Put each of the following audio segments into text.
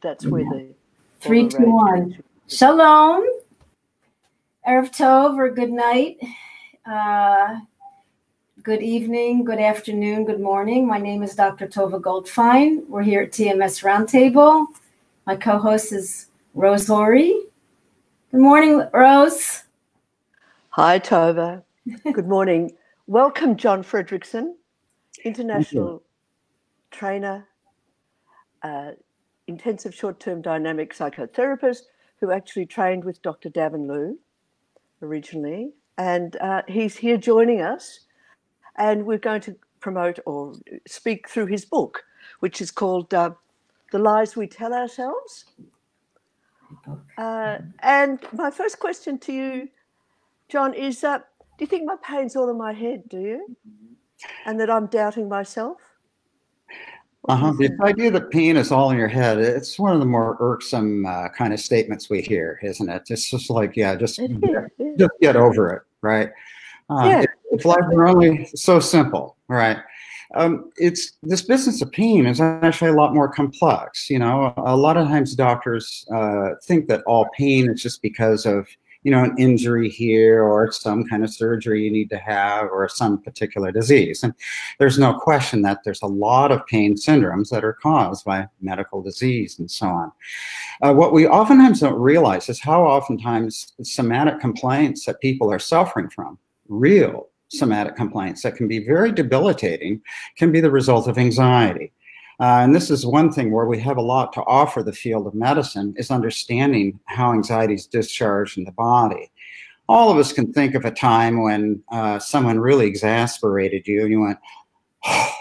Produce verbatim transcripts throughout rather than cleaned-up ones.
That's where yeah. the three, two, one. Shalom, Erev Tov, or good night, uh, good evening, good afternoon, good morning. My name is Doctor Tova Goldfine. We're here at T M S Roundtable. My co-host is Rose Lori. Good morning, Rose. Hi, Tova. Good morning. Welcome, John Frederickson, international trainer, uh, intensive short-term dynamic psychotherapist who actually trained with Doctor Davenloo originally. And uh, he's here joining us. And we're going to promote or speak through his book, which is called uh, The Lies We Tell Ourselves. Uh, and my first question to you, John, is uh, do you think my pain's all in my head, do you? And that I'm doubting myself? Uh-huh. The idea that pain is all in your head, it's one of the more irksome uh, kind of statements we hear, isn't it? It's just like, yeah, just, get, just get over it, right? Uh, yeah. If life were only so simple, right? Um, it's this business of pain is actually a lot more complex. You know, a lot of times doctors uh, think that all pain is just because of, you know, an injury here or some kind of surgery you need to have or some particular disease. And there's no question that there's a lot of pain syndromes that are caused by medical disease and so on. Uh, what we oftentimes don't realize is how oftentimes somatic complaints that people are suffering from, real somatic complaints that can be very debilitating, can be the result of anxiety. Uh, and this is one thing where we have a lot to offer the field of medicine is understanding how anxiety is discharged in the body. All of us can think of a time when uh, someone really exasperated you and you went, oh,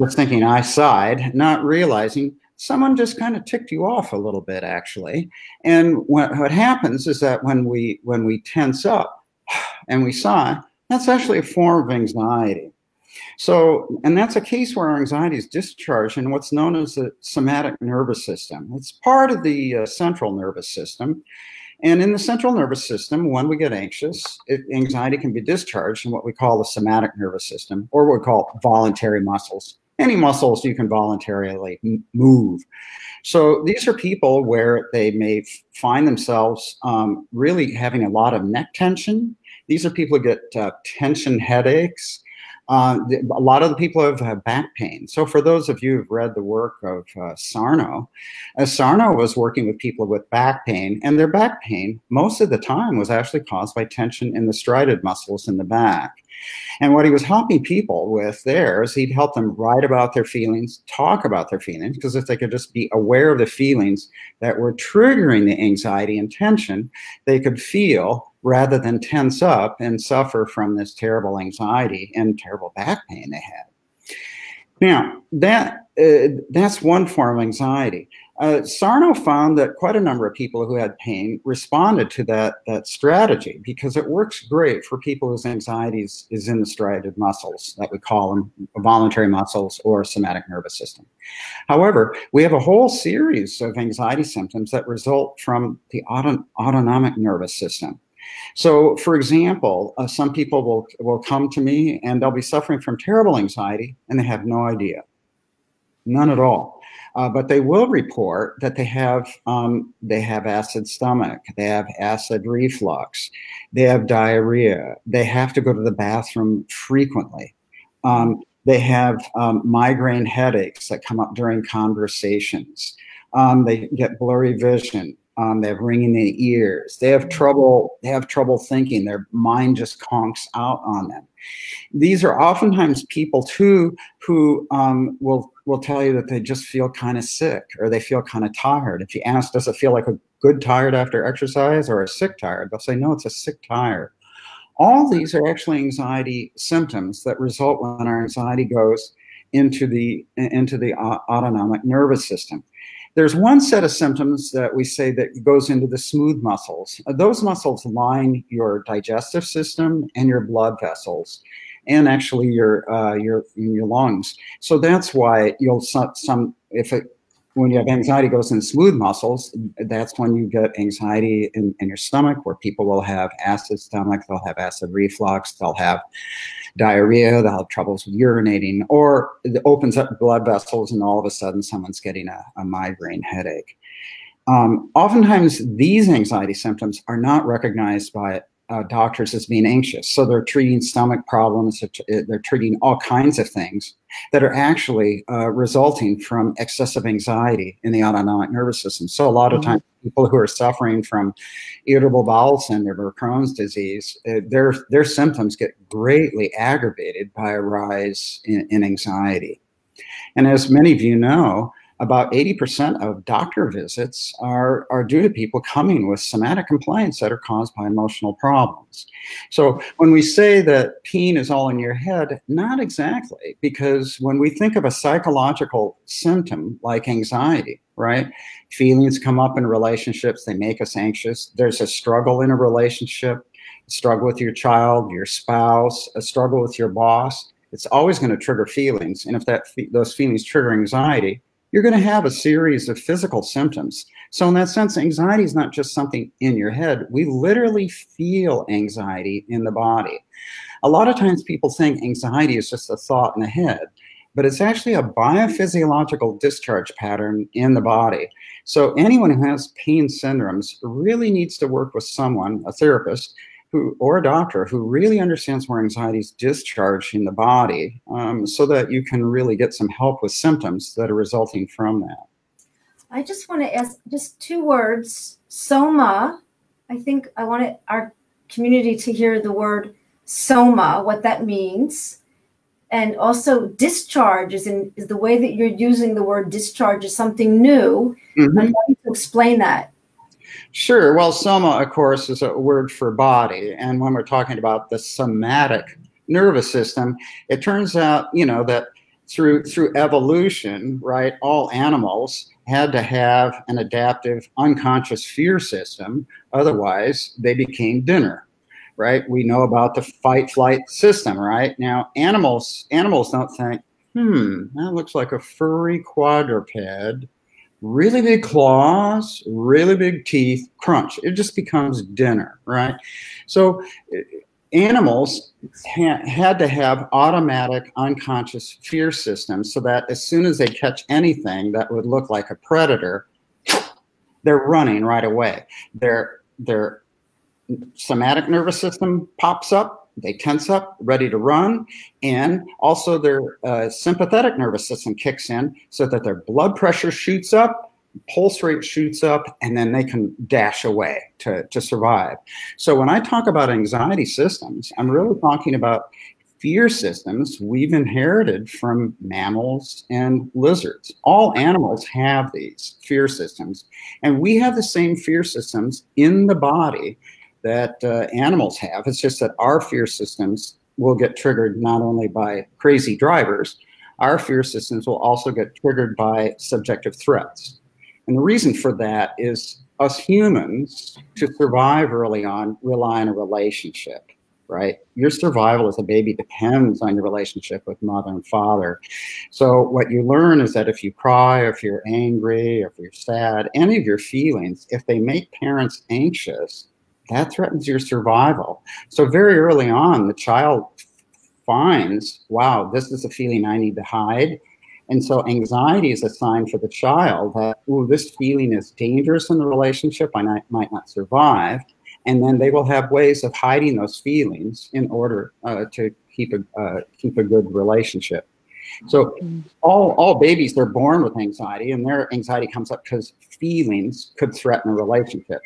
just thinking I sighed, not realizing someone just kind of ticked you off a little bit actually. And what, what happens is that when we, when we tense up and we sigh, that's actually a form of anxiety. So, and that's a case where anxiety is discharged in what's known as the somatic nervous system. It's part of the uh, central nervous system. And in the central nervous system, when we get anxious, it, anxiety can be discharged in what we call the somatic nervous system, or what we call voluntary muscles. Any muscles you can voluntarily move. So these are people where they may find themselves um, really having a lot of neck tension. These are people who get uh, tension headaches. Uh, a lot of the people have uh, back pain. So for those of you who've read the work of uh, Sarno, uh, Sarno was working with people with back pain, and their back pain most of the time was actually caused by tension in the striated muscles in the back. And what he was helping people with there is he'd help them write about their feelings, talk about their feelings, because if they could just be aware of the feelings that were triggering the anxiety and tension, they could feel rather than tense up and suffer from this terrible anxiety and terrible back pain they had. Now, that, uh, that's one form of anxiety. Uh, Sarno found that quite a number of people who had pain responded to that, that strategy because it works great for people whose anxiety is, is in the striated muscles that we call them voluntary muscles or somatic nervous system. However, we have a whole series of anxiety symptoms that result from the auton- autonomic nervous system. So, for example, uh, some people will, will come to me and they'll be suffering from terrible anxiety and they have no idea, none at all. Uh, but they will report that they have, um, they have acid stomach, they have acid reflux, they have diarrhea, they have to go to the bathroom frequently. Um, they have um, migraine headaches that come up during conversations. Um, they get blurry vision. Um, they have ringing in the ears. They have trouble. They have trouble thinking. Their mind just conks out on them. These are oftentimes people too who um, will will tell you that they just feel kind of sick or they feel kind of tired. If you ask, does it feel like a good tired after exercise or a sick tired? They'll say, no, it's a sick tired. All these are actually anxiety symptoms that result when our anxiety goes into the into the autonomic nervous system. There's one set of symptoms that we say that goes into the smooth muscles. Those muscles line your digestive system and your blood vessels and actually your, uh, your, your lungs. So that's why you'll some, if it, when you have anxiety goes in smooth muscles, that's when you get anxiety in, in your stomach, where people will have acid stomach, they'll have acid reflux, they'll have diarrhea, they'll have troubles with urinating, or it opens up blood vessels and all of a sudden someone's getting a, a migraine headache. Um, oftentimes these anxiety symptoms are not recognized by uh, doctors as being anxious. So they're treating stomach problems, they're, they're treating all kinds of things that are actually uh, resulting from excessive anxiety in the autonomic nervous system. So a lot of times people who are suffering from irritable bowel syndrome or Crohn's disease, uh, their, their symptoms get greatly aggravated by a rise in, in anxiety. And as many of you know, about eighty percent of doctor visits are, are due to people coming with somatic complaints that are caused by emotional problems. So when we say that pain is all in your head, not exactly, because when we think of a psychological symptom like anxiety, right? Feelings come up in relationships, they make us anxious. There's a struggle in a relationship, a struggle with your child, your spouse, a struggle with your boss. It's always gonna trigger feelings. And if that those feelings trigger anxiety, you're going to have a series of physical symptoms. So in that sense, anxiety is not just something in your head. We literally feel anxiety in the body. A lot of times people think anxiety is just a thought in the head, but it's actually a biophysiological discharge pattern in the body. So anyone who has pain syndromes really needs to work with someone, a therapist, who, or a doctor who really understands where anxiety is discharged in the body, um, so that you can really get some help with symptoms that are resulting from that. I just want to ask just two words, soma. I think I wanted our community to hear the word soma, what that means. And also discharge is, in, is the way that you're using the word discharge is something new. Mm-hmm. I want you to explain that. Sure. Well, soma, of course, is a word for body. And when we're talking about the somatic nervous system, it turns out, you know, that through through evolution, right, all animals had to have an adaptive unconscious fear system. Otherwise, they became dinner, right? We know about the fight flight system, right? Now, animals, animals don't think, hmm, that looks like a furry quadruped. Really big claws, really big teeth, crunch. It just becomes dinner, right? So animals ha had to have automatic unconscious fear systems so that as soon as they catch anything that would look like a predator, they're running right away. Their, their somatic nervous system pops up. They tense up, ready to run, and also their uh, sympathetic nervous system kicks in so that their blood pressure shoots up, pulse rate shoots up, and then they can dash away to, to survive. So when I talk about anxiety systems, I'm really talking about fear systems we've inherited from mammals and lizards. All animals have these fear systems, and we have the same fear systems in the body that uh, animals have. It's just that our fear systems will get triggered not only by crazy drivers, our fear systems will also get triggered by subjective threats. And the reason for that is us humans, to survive early on, rely on a relationship, right? Your survival as a baby depends on your relationship with mother and father. So what you learn is that if you cry, if you're angry, if you're sad, any of your feelings, if they make parents anxious, that threatens your survival. So very early on, the child finds, wow, this is a feeling I need to hide. And so anxiety is a sign for the child that, ooh, this feeling is dangerous in the relationship, I might not survive. And then they will have ways of hiding those feelings in order uh, to keep a, uh, keep a good relationship. So all, all babies, they're born with anxiety, and their anxiety comes up because feelings could threaten a relationship.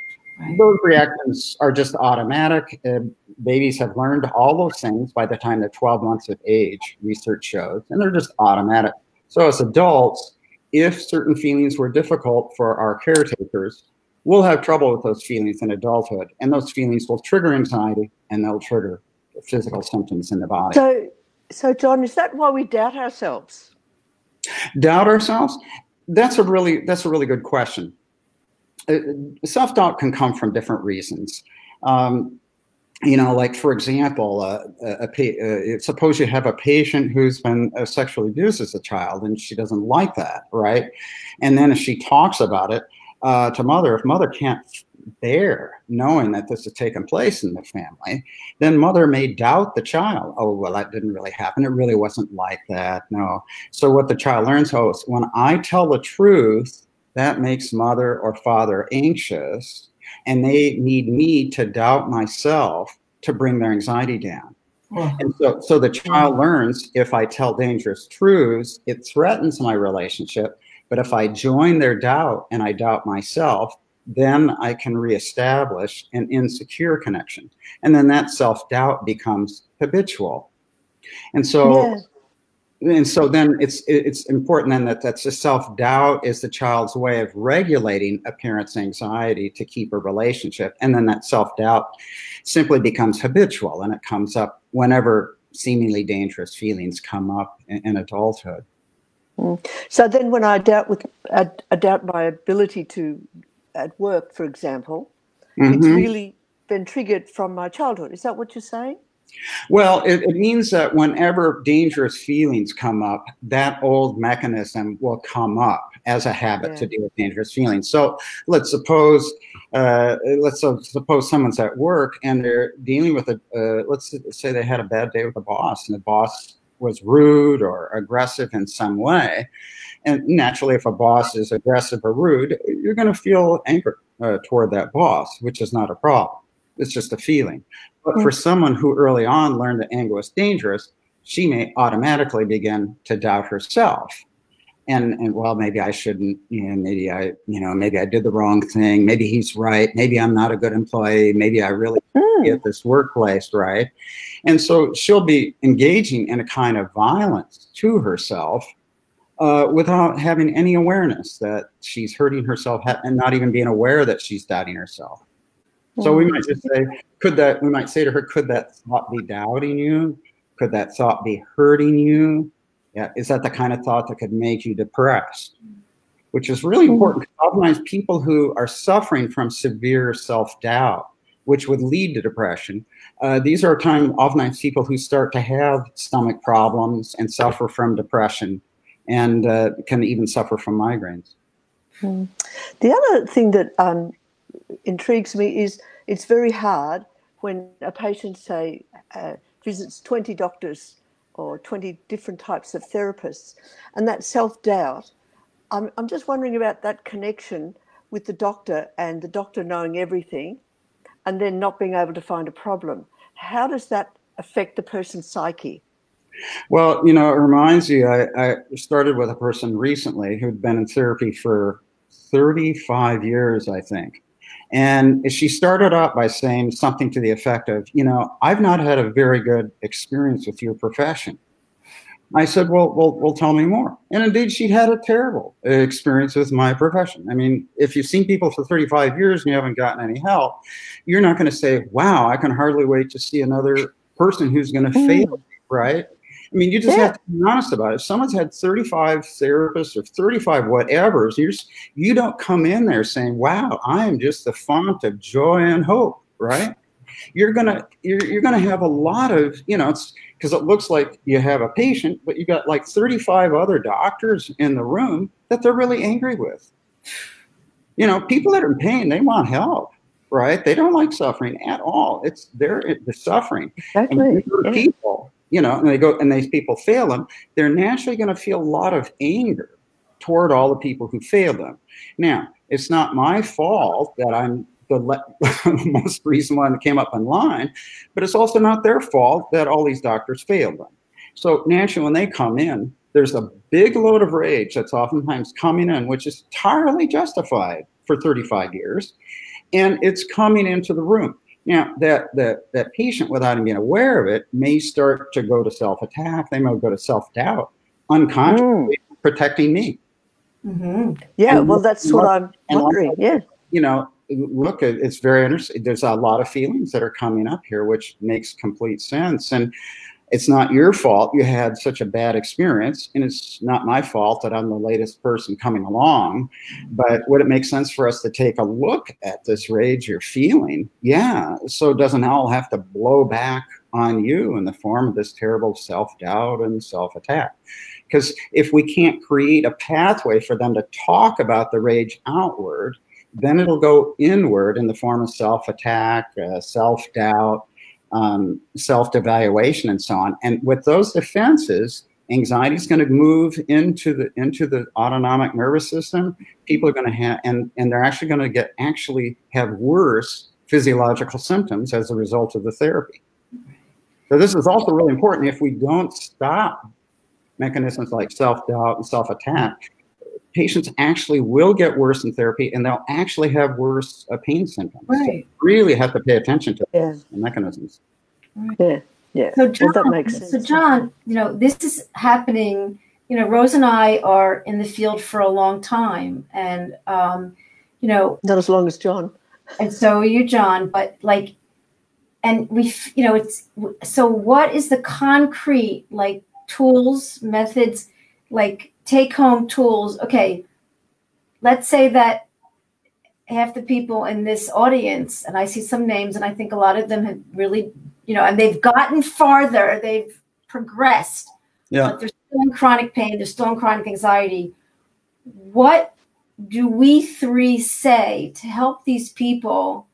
Those reactions are just automatic. Uh, babies have learned all those things by the time they're twelve months of age, research shows, and they're just automatic. So as adults, if certain feelings were difficult for our caretakers, we'll have trouble with those feelings in adulthood, and those feelings will trigger anxiety, and they'll trigger physical symptoms in the body. So, so John, is that why we doubt ourselves? Doubt ourselves? That's a really, that's a really good question. Self-doubt can come from different reasons. Um, you know, like, for example, uh, a, a, uh, suppose you have a patient who's been uh, sexually abused as a child, and she doesn't like that, right? And then if she talks about it uh, to mother, if mother can't bear knowing that this has taken place in the family, then mother may doubt the child. Oh, well, that didn't really happen. It really wasn't like that, no. So what the child learns is, when I tell the truth, that makes mother or father anxious, and they need me to doubt myself to bring their anxiety down. Oh. And so, so the child learns, if I tell dangerous truths, it threatens my relationship. But if I join their doubt and I doubt myself, then I can reestablish an insecure connection. And then that self-doubt becomes habitual. And so... Yeah. And so then it's it's important then that that's the self-doubt is the child's way of regulating a parent's anxiety to keep a relationship. And then that self-doubt simply becomes habitual, and it comes up whenever seemingly dangerous feelings come up in, in adulthood. Mm. So then when I doubt, with, I, I doubt my ability to, at work, for example, mm-hmm. it's really been triggered from my childhood. Is that what you're saying? Well, it, it means that whenever dangerous feelings come up, that old mechanism will come up as a habit yeah. to deal with dangerous feelings. So let's suppose, uh, let's suppose someone's at work and they're dealing with a, uh, let's say they had a bad day with a boss, and the boss was rude or aggressive in some way. And naturally, if a boss is aggressive or rude, you're going to feel anger uh, toward that boss, which is not a problem. It's just a feeling. But for someone who early on learned that anger was dangerous, she may automatically begin to doubt herself. And, and well, maybe I shouldn't, you know, maybe I, you know, maybe I did the wrong thing. Maybe he's right. Maybe I'm not a good employee. Maybe I really can't get this workplace right. And so she'll be engaging in a kind of violence to herself uh, without having any awareness that she's hurting herself, and not even being aware that she's doubting herself. So we might just say, could that, we might say to her, could that thought be doubting you? Could that thought be hurting you? Yeah, is that the kind of thought that could make you depressed? Which is really important, because oftentimes people who are suffering from severe self-doubt, which would lead to depression, uh, these are time, oftentimes people who start to have stomach problems and suffer from depression, and uh, can even suffer from migraines. Mm. The other thing that... Um intrigues me is it's very hard when a patient, say, uh, visits twenty doctors or twenty different types of therapists, and that self-doubt. I'm, I'm just wondering about that connection with the doctor, and the doctor knowing everything and then not being able to find a problem. How does that affect the person's psyche? Well, you know, it reminds you, I, I started with a person recently who'd been in therapy for thirty-five years, I think. And she started out by saying something to the effect of, you know, I've not had a very good experience with your profession. I said, well, well, well, tell me more. And indeed, she had a terrible experience with my profession. I mean, if you've seen people for thirty-five years and you haven't gotten any help, you're not going to say, wow, I can hardly wait to see another person who's going to mm. fail, right? I mean, you just yeah. have to be honest about it. If someone's had thirty-five therapists or thirty-five whatevers, you're just, you don't come in there saying, wow, I am just the font of joy and hope, right? You're going to you're, you're gonna have a lot of, you know, it's because it looks like you have a patient, but you got like thirty-five other doctors in the room that they're really angry with. You know, people that are in pain, they want help, right? They don't like suffering at all. It's their the suffering. Exactly. And these are people. You know, and they go, and these people fail them, they're naturally going to feel a lot of anger toward all the people who fail them. Now, it's not my fault that I'm the le most recent one that came up online, but it's also not their fault that all these doctors failed them. So naturally, when they come in, there's a big load of rage that's oftentimes coming in, which is entirely justified for thirty-five years, and it's coming into the room. Now, that, that, that patient, without him being aware of it, may start to go to self-attack. They may go to self-doubt, unconsciously mm. protecting me. Mm-hmm. Yeah, and well, that's look, what I'm wondering, also, yeah. You know, look, it's very interesting. There's a lot of feelings that are coming up here, which makes complete sense. And It's not your fault you had such a bad experience, and it's not my fault that I'm the latest person coming along. But would it make sense for us to take a look at this rage you're feeling? Yeah, so it doesn't all have to blow back on you in the form of this terrible self-doubt and self-attack. Because if we can't create a pathway for them to talk about the rage outward, then it'll go inward in the form of self-attack, uh, self-doubt, um, self-devaluation, and so on. And with those defenses, anxiety is going to move into the into the autonomic nervous system. People are going to have, and and they're actually going to get actually have worse physiological symptoms as a result of the therapy. So this is also really important. If we don't stop mechanisms like self-doubt and self-attack, patients actually will get worse in therapy, and they'll actually have worse uh, pain symptoms. Right. So really have to pay attention to yeah. the mechanisms. Right. Yeah, yeah. So John, that makes sense. So John, you know, this is happening. You know, Rose and I are in the field for a long time, and um, you know, not as long as John. And so are you, John, but like, and we, you know, it's so. What is the concrete like tools, methods, like? Take home tools. Okay, let's say that half the people in this audience, and I see some names, and I think a lot of them have really, you know, and they've gotten farther, they've progressed. Yeah. But they're still in chronic pain, they're still in chronic anxiety. What do we three say to help these people,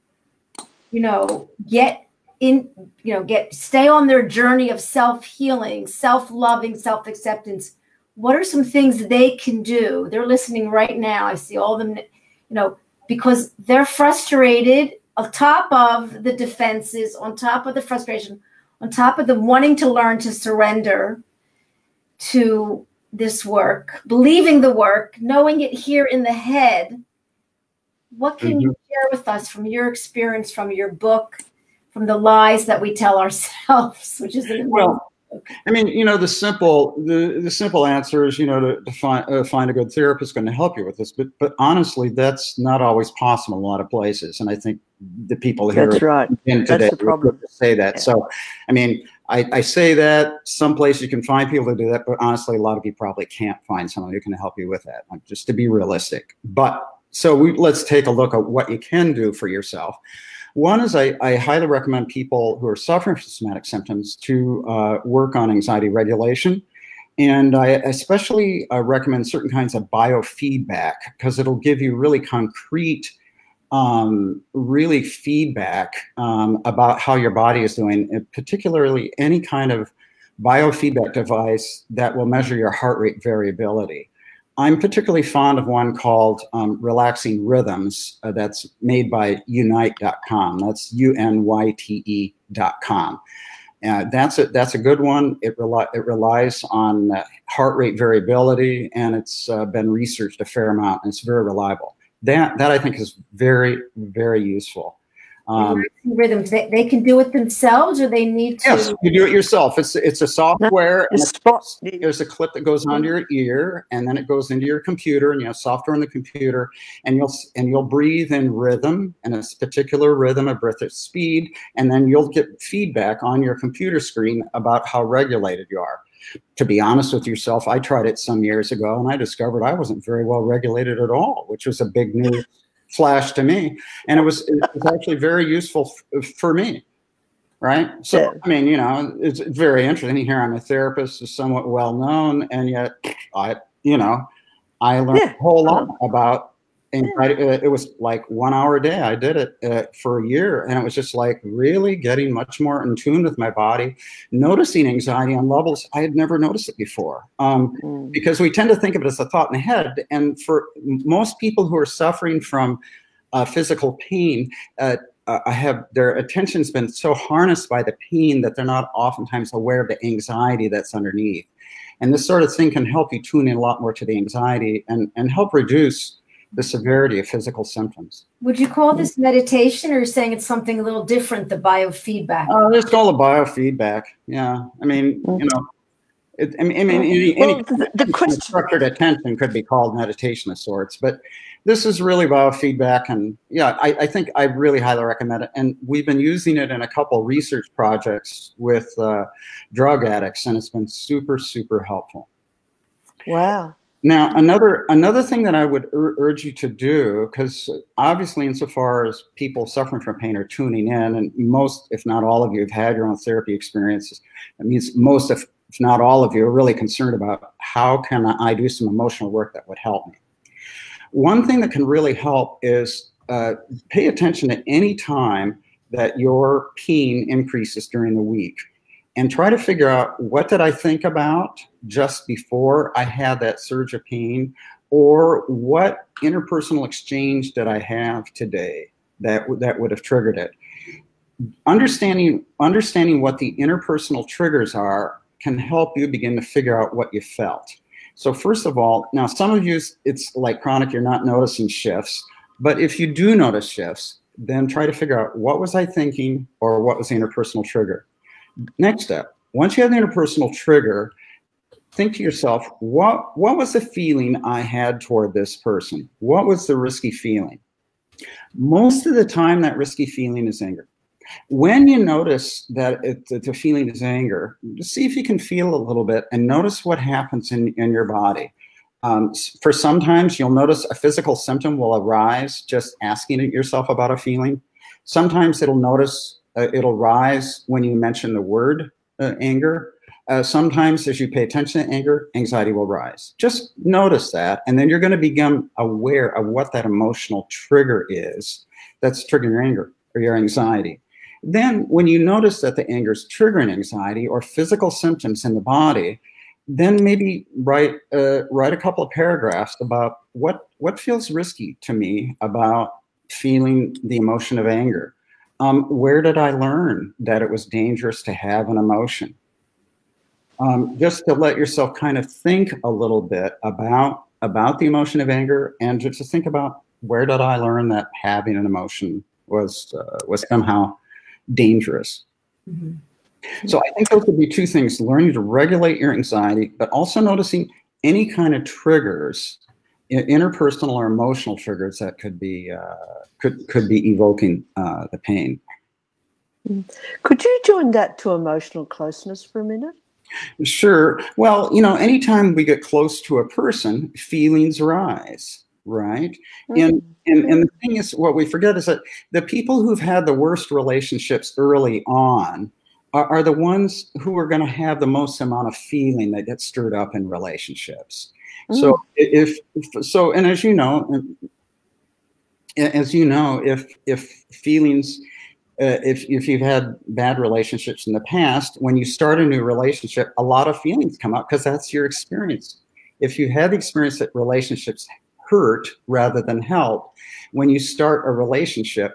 you know, get in, you know, get stay on their journey of self-healing, self-loving, self-acceptance? What are some things they can do? They're listening right now. I see all of them, you know, because they're frustrated on top of the defenses, on top of the frustration, on top of the wanting to learn to surrender to this work, believing the work, knowing it here in the head. What can mm-hmm. you share with us from your experience, from your book, from the lies that we tell ourselves, which is an well. I mean, you know, the simple the, the simple answer is, you know, to, to find uh, find a good therapist going to help you with this. But but honestly, that's not always possible in a lot of places. And I think the people here that's right. in today that's the problem. Say that. Yeah. So, I mean, I, I say that someplace you can find people to do that. But honestly, a lot of you probably can't find someone who can help you with that, like, just to be realistic. But so we, let's take a look at what you can do for yourself. One is I, I highly recommend people who are suffering from somatic symptoms to uh, work on anxiety regulation. And I especially uh, recommend certain kinds of biofeedback, because it'll give you really concrete, um, really feedback um, about how your body is doing, and particularly any kind of biofeedback device that will measure your heart rate variability. I'm particularly fond of one called um, Relaxing Rhythms uh, that's made by Unite dot com. That's U N Y T E dot com. Uh, that's, a, that's a good one. It, rel it relies on uh, heart rate variability, and it's uh, been researched a fair amount, and it's very reliable. That, that I think is very, very useful. Um, rhythms they, they can do it themselves, or they need to. Yes, you do it yourself. It's it's a software. And a, there's a clip that goes onto your ear, and then it goes into your computer, and you have software on the computer, and you'll and you'll breathe in rhythm, and a particular rhythm, a breath at speed, and then you'll get feedback on your computer screen about how regulated you are. To be honest with yourself, I tried it some years ago, and I discovered I wasn't very well regulated at all, which was a big new flash to me, and it was, it was actually very useful f for me, right? So, yeah. I mean, you know, it's very interesting. Here I'm a therapist, is somewhat well known, and yet I, you know, I learned yeah. a whole lot about, and yeah. I, it was like one hour a day. I did it uh, for a year, and it was just like really getting much more in tune with my body, noticing anxiety on levels I had never noticed it before. Um, mm. Because we tend to think of it as a thought in the head, and for most people who are suffering from uh, physical pain, uh, I have their attention's been so harnessed by the pain that they're not oftentimes aware of the anxiety that's underneath. And this sort of thing can help you tune in a lot more to the anxiety and and help reduce the severity of physical symptoms. Would you call this meditation, or you're saying it's something a little different, the biofeedback? Oh, it's called a biofeedback. Yeah, I mean, you know, it, I mean, I mean, any, well, any the, the question, structured attention could be called meditation of sorts, but this is really biofeedback, and yeah, I, I think I really highly recommend it. And we've been using it in a couple research projects with uh, drug addicts, and it's been super, super helpful. Wow. Now, another another thing that I would ur urge you to do, because obviously insofar as people suffering from pain are tuning in, and most, if not all of you, have had your own therapy experiences. That means most, if, if not all of you, are really concerned about how can I do some emotional work that would help me. One thing that can really help is uh, pay attention at any time that your pain increases during the week. And try to figure out, what did I think about just before I had that surge of pain? Or what interpersonal exchange did I have today that, that would have triggered it? Understanding, understanding what the interpersonal triggers are can help you begin to figure out what you felt. So first of all, now some of you, it's like chronic, you're not noticing shifts. But if you do notice shifts, then try to figure out, what was I thinking, or what was the interpersonal trigger? Next step, once you have the interpersonal trigger, think to yourself, what, what was the feeling I had toward this person? What was the risky feeling? Most of the time, that risky feeling is anger. When you notice that, it, that the feeling is anger, just see if you can feel a little bit and notice what happens in, in your body. Um, for sometimes you'll notice a physical symptom will arise just asking yourself about a feeling. Sometimes it'll notice Uh, it'll rise when you mention the word uh, anger. Uh, sometimes as you pay attention to anger, anxiety will rise. Just notice that, and then you're going to become aware of what that emotional trigger is that's triggering your anger or your anxiety. Then when you notice that the anger is triggering anxiety or physical symptoms in the body, then maybe write, uh, write a couple of paragraphs about what, what feels risky to me about feeling the emotion of anger. Um, where did I learn that it was dangerous to have an emotion? Um, just to let yourself kind of think a little bit about, about the emotion of anger, and just to think about, where did I learn that having an emotion was, uh, was somehow dangerous? Mm-hmm. So I think those would be two things, learning to regulate your anxiety, but also noticing any kind of triggers, interpersonal or emotional triggers that could be uh, could could be evoking uh, the pain. Could you join that to emotional closeness for a minute? Sure. Well, you know, anytime we get close to a person, feelings rise, right? Mm-hmm. And and and the thing is, what we forget is that the people who've had the worst relationships early on are, are the ones who are going to have the most amount of feeling that gets stirred up in relationships. So if, if so, and as you know, as you know, if if feelings, uh, if if you've had bad relationships in the past, when you start a new relationship, a lot of feelings come up because that's your experience. If you have experience that relationships hurt rather than help, when you start a relationship,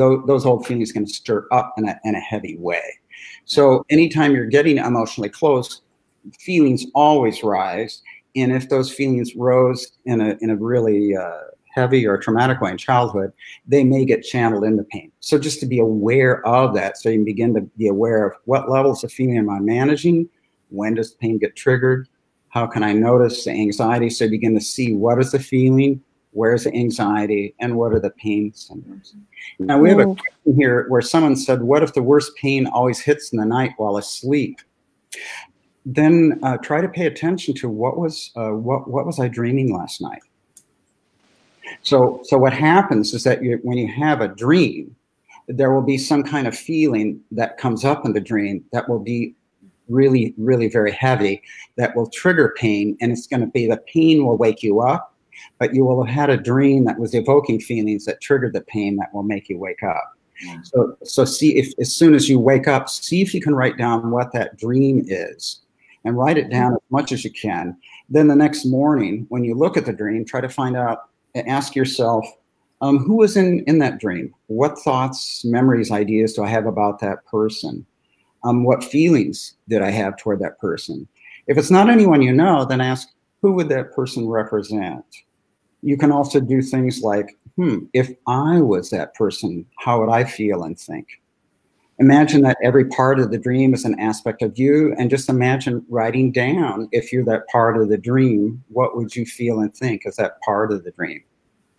those those old feelings can stir up in a in a heavy way. So anytime you're getting emotionally close, feelings always rise. And if those feelings rose in a, in a really uh, heavy or traumatic way in childhood, they may get channeled into pain. So just to be aware of that, so you can begin to be aware of what levels of feeling am I managing, when does pain get triggered, how can I notice the anxiety, so you begin to see what is the feeling, where's the anxiety, and what are the pain symptoms. Now we have a question here where someone said, what if the worst pain always hits in the night while asleep? Then uh, try to pay attention to what was uh, what what was I dreaming last night. So so what happens is that you, when you have a dream, there will be some kind of feeling that comes up in the dream that will be really really very heavy, that will trigger pain, and it's going to be the pain will wake you up, but you will have had a dream that was evoking feelings that triggered the pain that will make you wake up. So so see if as soon as you wake up, see if you can write down what that dream is. And write it down as much as you can. Then the next morning, when you look at the dream, try to find out and ask yourself, um, who was in, in that dream? What thoughts, memories, ideas do I have about that person? Um, what feelings did I have toward that person? If it's not anyone you know, then ask, who would that person represent? You can also do things like, hmm, if I was that person, how would I feel and think? Imagine that every part of the dream is an aspect of you, and just imagine writing down, if you're that part of the dream, what would you feel and think as that part of the dream?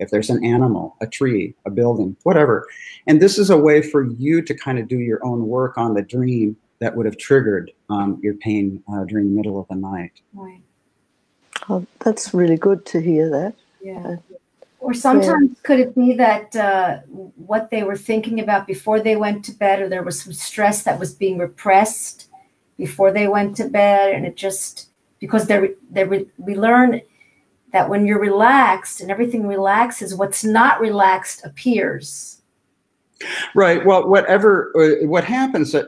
if there's an animal, a tree, a building, whatever. And this is a way for you to kind of do your own work on the dream that would have triggered um, your pain uh, during the middle of the night. Right. Oh, that's really good to hear that. Yeah. Uh, or sometimes yeah. could it be that uh, what they were thinking about before they went to bed, or there was some stress that was being repressed before they went to bed, and it just, because they're, they're, we learn that when you're relaxed and everything relaxes, what's not relaxed appears. Right. Well, whatever, uh, what happens, uh,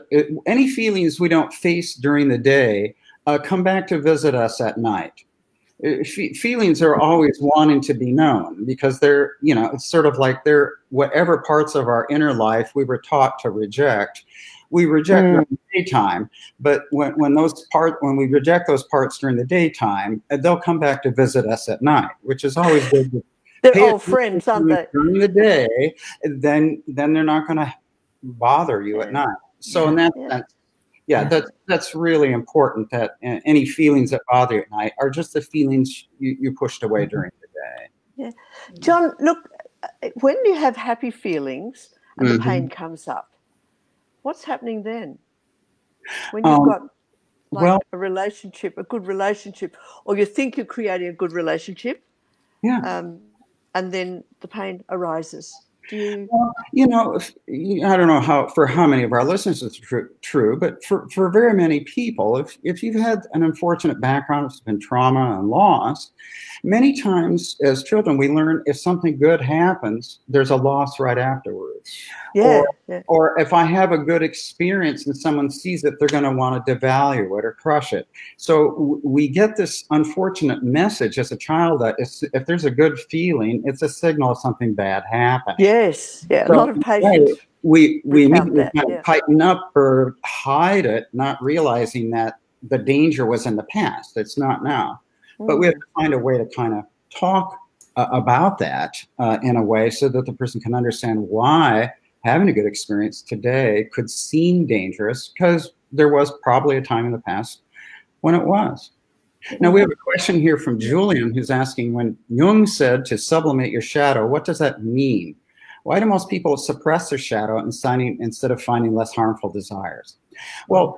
any feelings we don't face during the day uh, come back to visit us at night. Uh, fe feelings are always wanting to be known, because they're, you know, it's sort of like they're whatever parts of our inner life we were taught to reject. We reject mm. them in the daytime, but when, when those part, when we reject those parts during the daytime, they'll come back to visit us at night, which is always good. To They're all friends, aren't they? During the day, then then they're not going to bother you at night. So yeah, in that yeah. sense, yeah, that's that's really important. That any feelings that bother you at night are just the feelings you, you pushed away during the day. Yeah, John, look, when you have happy feelings and mm-hmm. the pain comes up, what's happening then? When you've um, got like well, a relationship, a good relationship, or you think you're creating a good relationship, yeah. Um, and then the pain arises. Do you, well, you know, if, I don't know how for how many of our listeners it's true, true but for, for very many people, if, if you've had an unfortunate background, it's been trauma and loss, many times as children we learn if something good happens, there's a loss right afterwards. Yeah. Or, yeah. or if I have a good experience and someone sees it, they're going to want to devalue it or crush it. So w we get this unfortunate message as a child that if there's a good feeling, it's a signal of something bad happened. Yeah. Yes, yeah, so a lot of patients. We we, we kind yeah. of tighten up or hide it, not realizing that the danger was in the past. It's not now. Mm. But we have to find a way to kind of talk uh, about that uh, in a way so that the person can understand why having a good experience today could seem dangerous, because there was probably a time in the past when it was. Now, we have a question here from Julian, who's asking, when Jung said to sublimate your shadow, what does that mean? Why do most people suppress their shadow instead of finding less harmful desires? Well,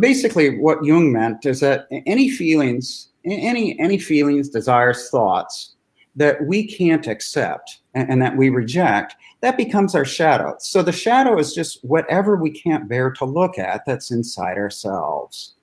basically what Jung meant is that any feelings, any, any feelings, desires, thoughts that we can't accept and, and that we reject, that becomes our shadow. So the shadow is just whatever we can't bear to look at that's inside ourselves.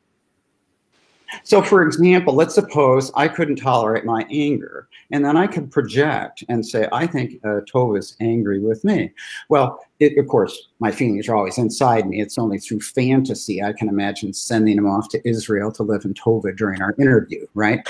So, for example, let's suppose I couldn't tolerate my anger, and then I could project and say, I think uh, Tova's angry with me. Well, it, of course, my feelings are always inside me. It's only through fantasy I can imagine sending him off to Israel to live in Tova during our interview, right?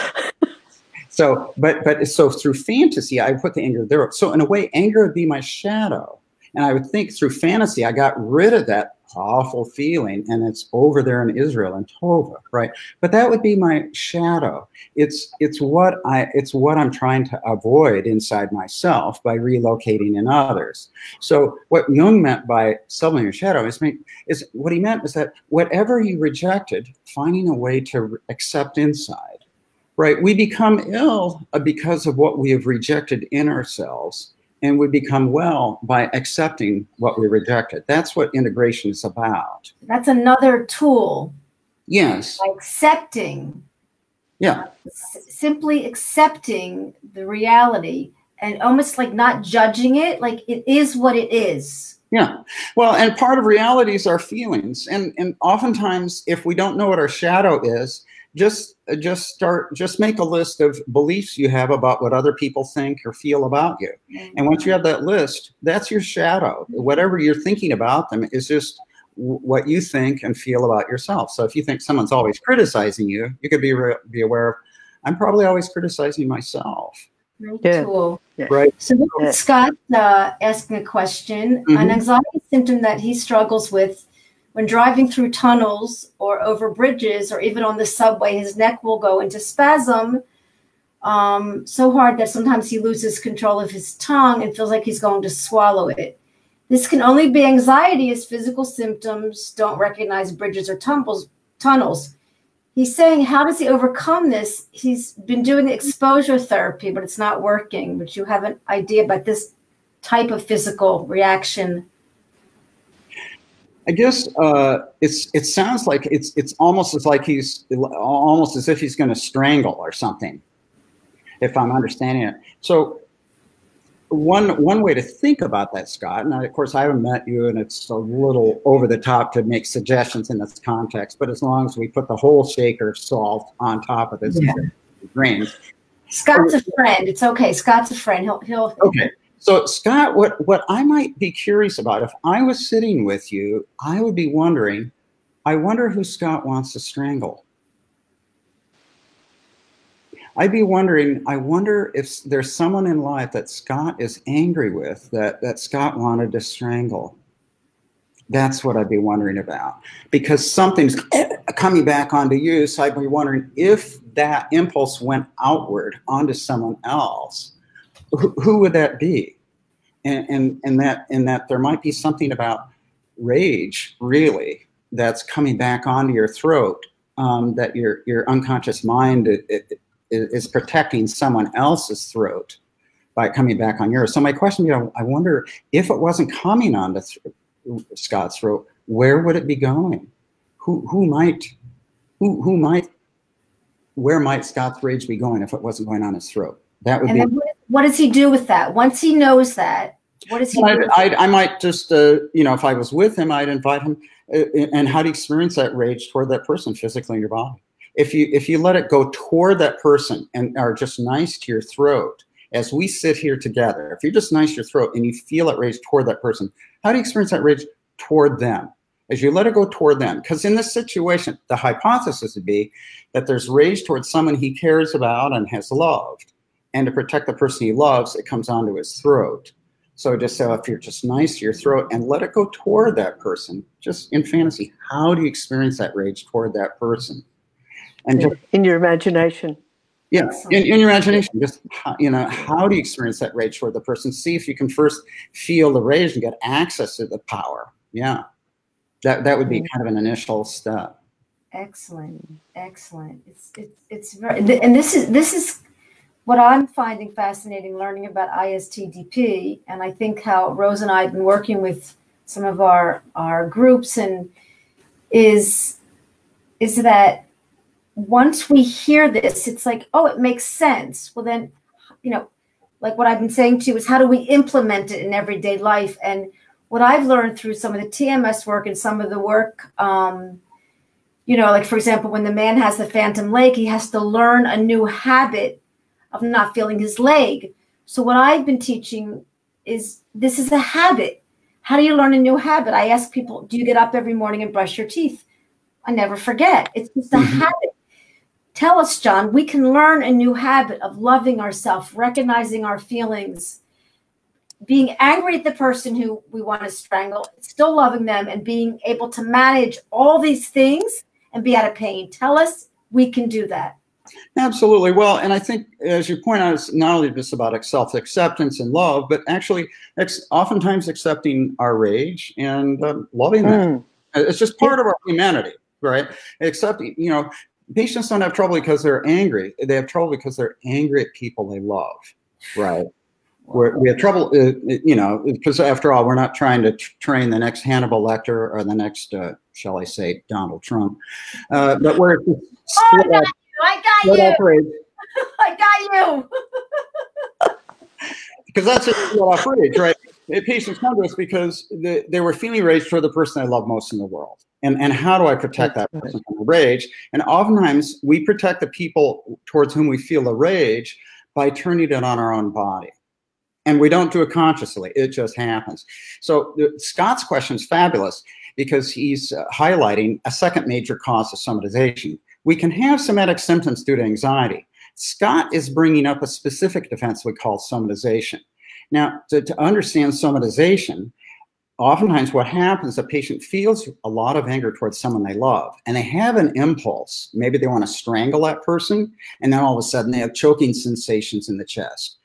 So, but, but, so through fantasy, I put the anger there. So, in a way, anger would be my shadow. And I would think through fantasy, I got rid of that awful feeling, and it's over there in Israel and Tova, right? But that would be my shadow. It's it's what I it's what I'm trying to avoid inside myself by relocating in others. So what Jung meant by sublimating your shadow is, is what he meant is that whatever you rejected, finding a way to accept inside, right? We become ill because of what we have rejected in ourselves, and we become well by accepting what we rejected. That's what integration is about. That's another tool. Yes. By accepting. Yeah. S simply accepting the reality and almost like not judging it, like it is what it is. Yeah. Well, and part of reality is our feelings. And, and oftentimes, if we don't know what our shadow is, Just, just start. Just make a list of beliefs you have about what other people think or feel about you. And once you have that list, that's your shadow. Whatever you're thinking about them is just what you think and feel about yourself. So if you think someone's always criticizing you, you could be re be aware of, I'm probably always criticizing myself. Right. Yeah. Cool. Yeah. Right. So this yeah. is Scott uh, asking a question. Mm-hmm. An anxiety symptom that he struggles with. When driving through tunnels or over bridges or even on the subway, his neck will go into spasm um, so hard that sometimes he loses control of his tongue and feels like he's going to swallow it. This can only be anxiety as physical symptoms don't recognize bridges or tumbles, tunnels. he's saying, how does he overcome this? He's been doing exposure therapy, but it's not working. Would you have an idea about this type of physical reaction? I guess uh, it's. It sounds like it's. It's almost as like he's almost as if he's going to strangle or something, if I'm understanding it. So, one one way to think about that, Scott, and I, of course I haven't met you, and it's a little over the top to make suggestions in this context. But as long as we put the whole shaker of salt on top of this, yeah. grains. Scott's so, a friend. It's okay. Scott's a friend. He'll he'll. Okay. So Scott, what, what I might be curious about, if I was sitting with you, I would be wondering, I wonder who Scott wants to strangle. I'd be wondering, I wonder if there's someone in life that Scott is angry with, that, that Scott wanted to strangle. That's what I'd be wondering about. Because something's coming back onto you, so I'd be wondering if that impulse went outward onto someone else, who would that be? And, and, and, that, and that there might be something about rage, really, that's coming back onto your throat, um, that your, your unconscious mind it, it, it is protecting someone else's throat by coming back on yours. So my question, you know, I wonder if it wasn't coming onto th- Scott's throat, where would it be going? Who, who might, who, who might, where might Scott's rage be going if it wasn't going on his throat? That would and be. Then what, what does he do with that? Once he knows that, what does he I, do with I, I might just, uh, you know, if I was with him, I'd invite him. Uh, and how do you experience that rage toward that person physically in your body? If you if you let it go toward that person and are just nice to your throat, as we sit here together, if you're just nice to your throat and you feel that rage toward that person, how do you experience that rage toward them? As you let it go toward them, because in this situation, the hypothesis would be that there's rage toward someone he cares about and has loved. And to protect the person he loves, it comes onto his throat. So just so if you're just nice to your throat and let it go toward that person, just in fantasy, how do you experience that rage toward that person? And just, in your imagination. Yeah, in, in your imagination. Just, you know, how do you experience that rage toward the person? See if you can first feel the rage and get access to the power. Yeah, that, that would be kind of an initial step. Excellent, excellent. It's, it's, it's very, and this is, this is, what I'm finding fascinating learning about I S T D P, and I think how Rose and I have been working with some of our, our groups, and is, is that once we hear this, it's like, oh, it makes sense. Well then, you know, like what I've been saying to you is how do we implement it in everyday life? And what I've learned through some of the T M S work and some of the work, um, you know, like for example, when the man has the phantom leg, he has to learn a new habit of not feeling his leg. So what I've been teaching is this is a habit. How do you learn a new habit? I ask people, do you get up every morning and brush your teeth? I never forget. It's just a mm-hmm. habit. Tell us, John, we can learn a new habit of loving ourselves, recognizing our feelings, being angry at the person who we want to strangle, still loving them, and being able to manage all these things and be out of pain. Tell us we can do that. Absolutely. Well, and I think, as you point out, it's not only just about self-acceptance and love, but actually it's oftentimes accepting our rage and um, loving mm. that. It's just part of our humanity, right? Except, you know, patients don't have trouble because they're angry. They have trouble because they're angry at people they love, right? We're, we have trouble, uh, you know, because after all, we're not trying to t train the next Hannibal Lecter or the next, uh, shall I say, Donald Trump. Uh, but we're... Oh, no. I got you. I got you. Because that's what I'm afraid, right? Patients come to us because they, they were feeling rage toward the person they love most in the world. And, and how do I protect that person from the rage? And oftentimes we protect the people towards whom we feel the rage by turning it on our own body. And we don't do it consciously. It just happens. So the, Scott's question is fabulous because he's uh, highlighting a second major cause of somatization. We can have somatic symptoms due to anxiety. Scott is bringing up a specific defense we call somatization. Now, to, to understand somatization, oftentimes what happens, a patient feels a lot of anger towards someone they love, and they have an impulse. Maybe they want to strangle that person, and then all of a sudden they have choking sensations in the chest.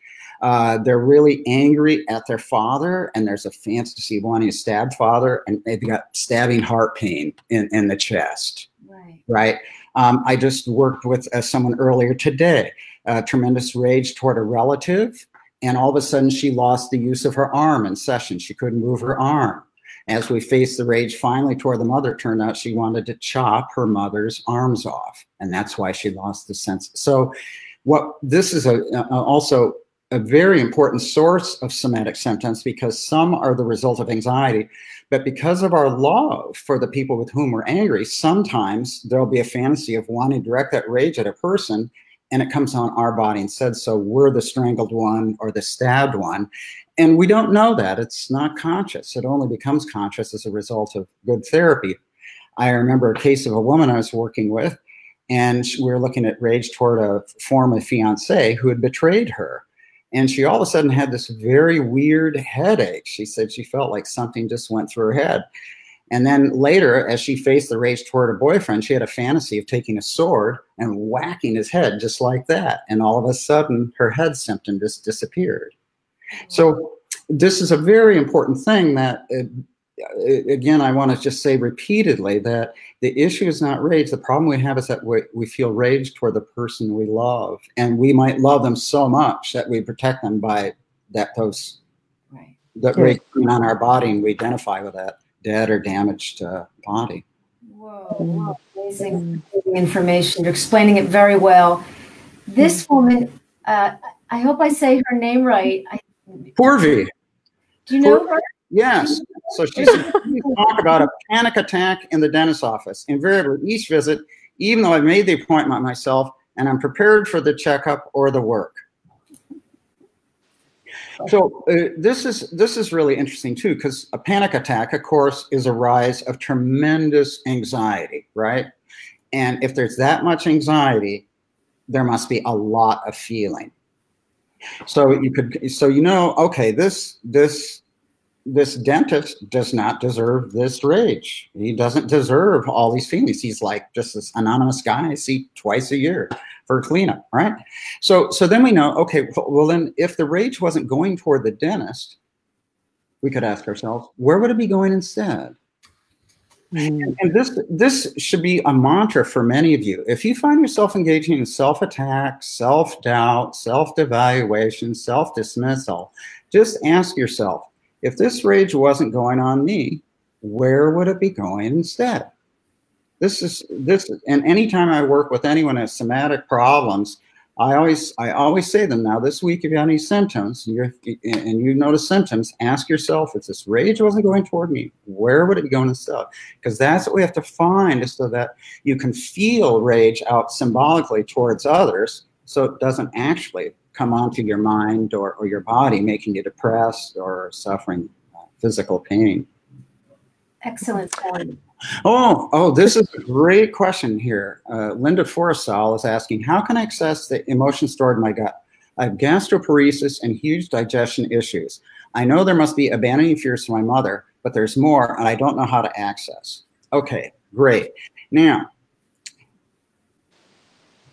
Uh, they're really angry at their father, and there's a fantasy of wanting to stab father, and they've got stabbing heart pain in, in the chest. Right. Right? Um, I just worked with uh, someone earlier today, uh, tremendous rage toward a relative, and all of a sudden she lost the use of her arm in session. She couldn't move her arm. As we faced the rage finally toward the mother, turned out she wanted to chop her mother's arms off, and that's why she lost the sense. So what this is a, a, also a very important source of somatic symptoms, because some are the result of anxiety, but because of our love for the people with whom we're angry, sometimes there'll be a fantasy of wanting to direct that rage at a person, and it comes on our body and says, so we're the strangled one or the stabbed one. And we don't know that. It's not conscious. It only becomes conscious as a result of good therapy. I remember a case of a woman I was working with, and we were looking at rage toward a former fiance who had betrayed her. And she all of a sudden had this very weird headache. She said she felt like something just went through her head. And then later, as she faced the rage toward her boyfriend, she had a fantasy of taking a sword and whacking his head just like that. And all of a sudden, her head symptom just disappeared. So this is a very important thing that, uh, again, I want to just say repeatedly that the issue is not rage. The problem we have is that we, we feel rage toward the person we love, and we might love them so much that we protect them by that post, right. that yeah. rage on our body, and we identify with that dead or damaged uh, body. Whoa, wow, amazing information. You're explaining it very well. This woman, uh, I hope I say her name right. I Purvi. Do you know her? Yes. So she said, we talk about a panic attack in the dentist's office. Invariably, each visit, even though I made the appointment myself and I'm prepared for the checkup or the work. So uh, this is this is really interesting too, because a panic attack, of course, is a rise of tremendous anxiety, right? And if there's that much anxiety, there must be a lot of feeling. So you could, so you know, okay, this this this dentist does not deserve this rage. He doesn't deserve all these feelings. He's like just this anonymous guy I see twice a year for cleanup, right? So so then we know, okay, well then if the rage wasn't going toward the dentist, we could ask ourselves, where would it be going instead? Mm. And this this should be a mantra for many of you. If you find yourself engaging in self-attack, self-doubt, self-devaluation, self-dismissal, just ask yourself, if this rage wasn't going on me, where would it be going instead? This is this, and anytime I work with anyone who has somatic problems, I always I always say to them, now this week if you have any symptoms and, you're, and you notice symptoms, ask yourself, if this rage wasn't going toward me, where would it be going instead? Because that's what we have to find, is so that you can feel rage out symbolically towards others, so it doesn't actually come onto your mind or, or your body, making you depressed or suffering physical pain. Excellent point. Oh, oh, this is a great question here. Uh, Linda Forrestal is asking, how can I access the emotion stored in my gut? I have gastroparesis and huge digestion issues. I know there must be abandoning fears to my mother, but there's more, and I don't know how to access. Okay, great. Now,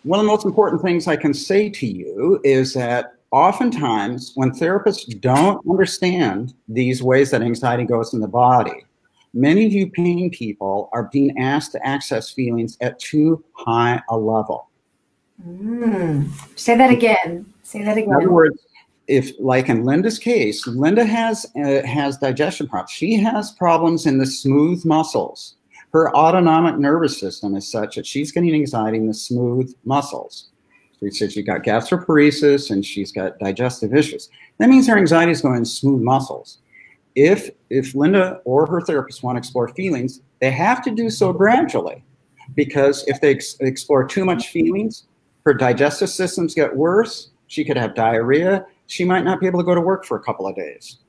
one of the most important things I can say to you is that oftentimes when therapists don't understand these ways that anxiety goes in the body, many of you pain people are being asked to access feelings at too high a level. Mm. Say that again. Say that again. In other words, if, like in Linda's case, Linda has uh, has digestion problems. She has problems in the smooth muscles. Her autonomic nervous system is such that she's getting anxiety in the smooth muscles. So she said she's got gastroparesis and she's got digestive issues. That means her anxiety is going in smooth muscles. If, if Linda or her therapist want to explore feelings, they have to do so gradually, because if they ex explore too much feelings, her digestive systems get worse, she could have diarrhea, she might not be able to go to work for a couple of days.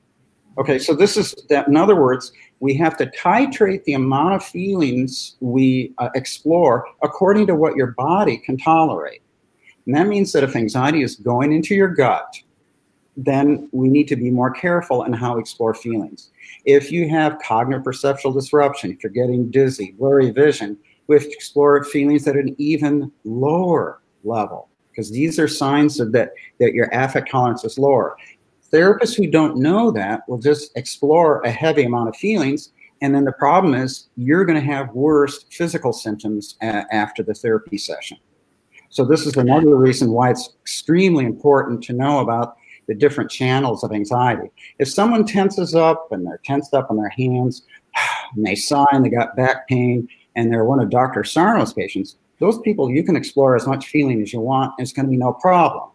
Okay, so this is, that. in other words, we have to titrate the amount of feelings we uh, explore according to what your body can tolerate. And that means that if anxiety is going into your gut, then we need to be more careful in how we explore feelings. If you have cognitive perceptual disruption, if you're getting dizzy, blurry vision, we have to explore feelings at an even lower level, because these are signs of that, that your affect tolerance is lower. Therapists who don't know that will just explore a heavy amount of feelings, And then the problem is you're going to have worse physical symptoms after the therapy session. So this is another reason why it's extremely important to know about the different channels of anxiety. If someone tenses up and they're tensed up on their hands and they sigh and they got back pain and they're one of Doctor Sarno's patients, those people you can explore as much feeling as you want, and it's going to be no problem.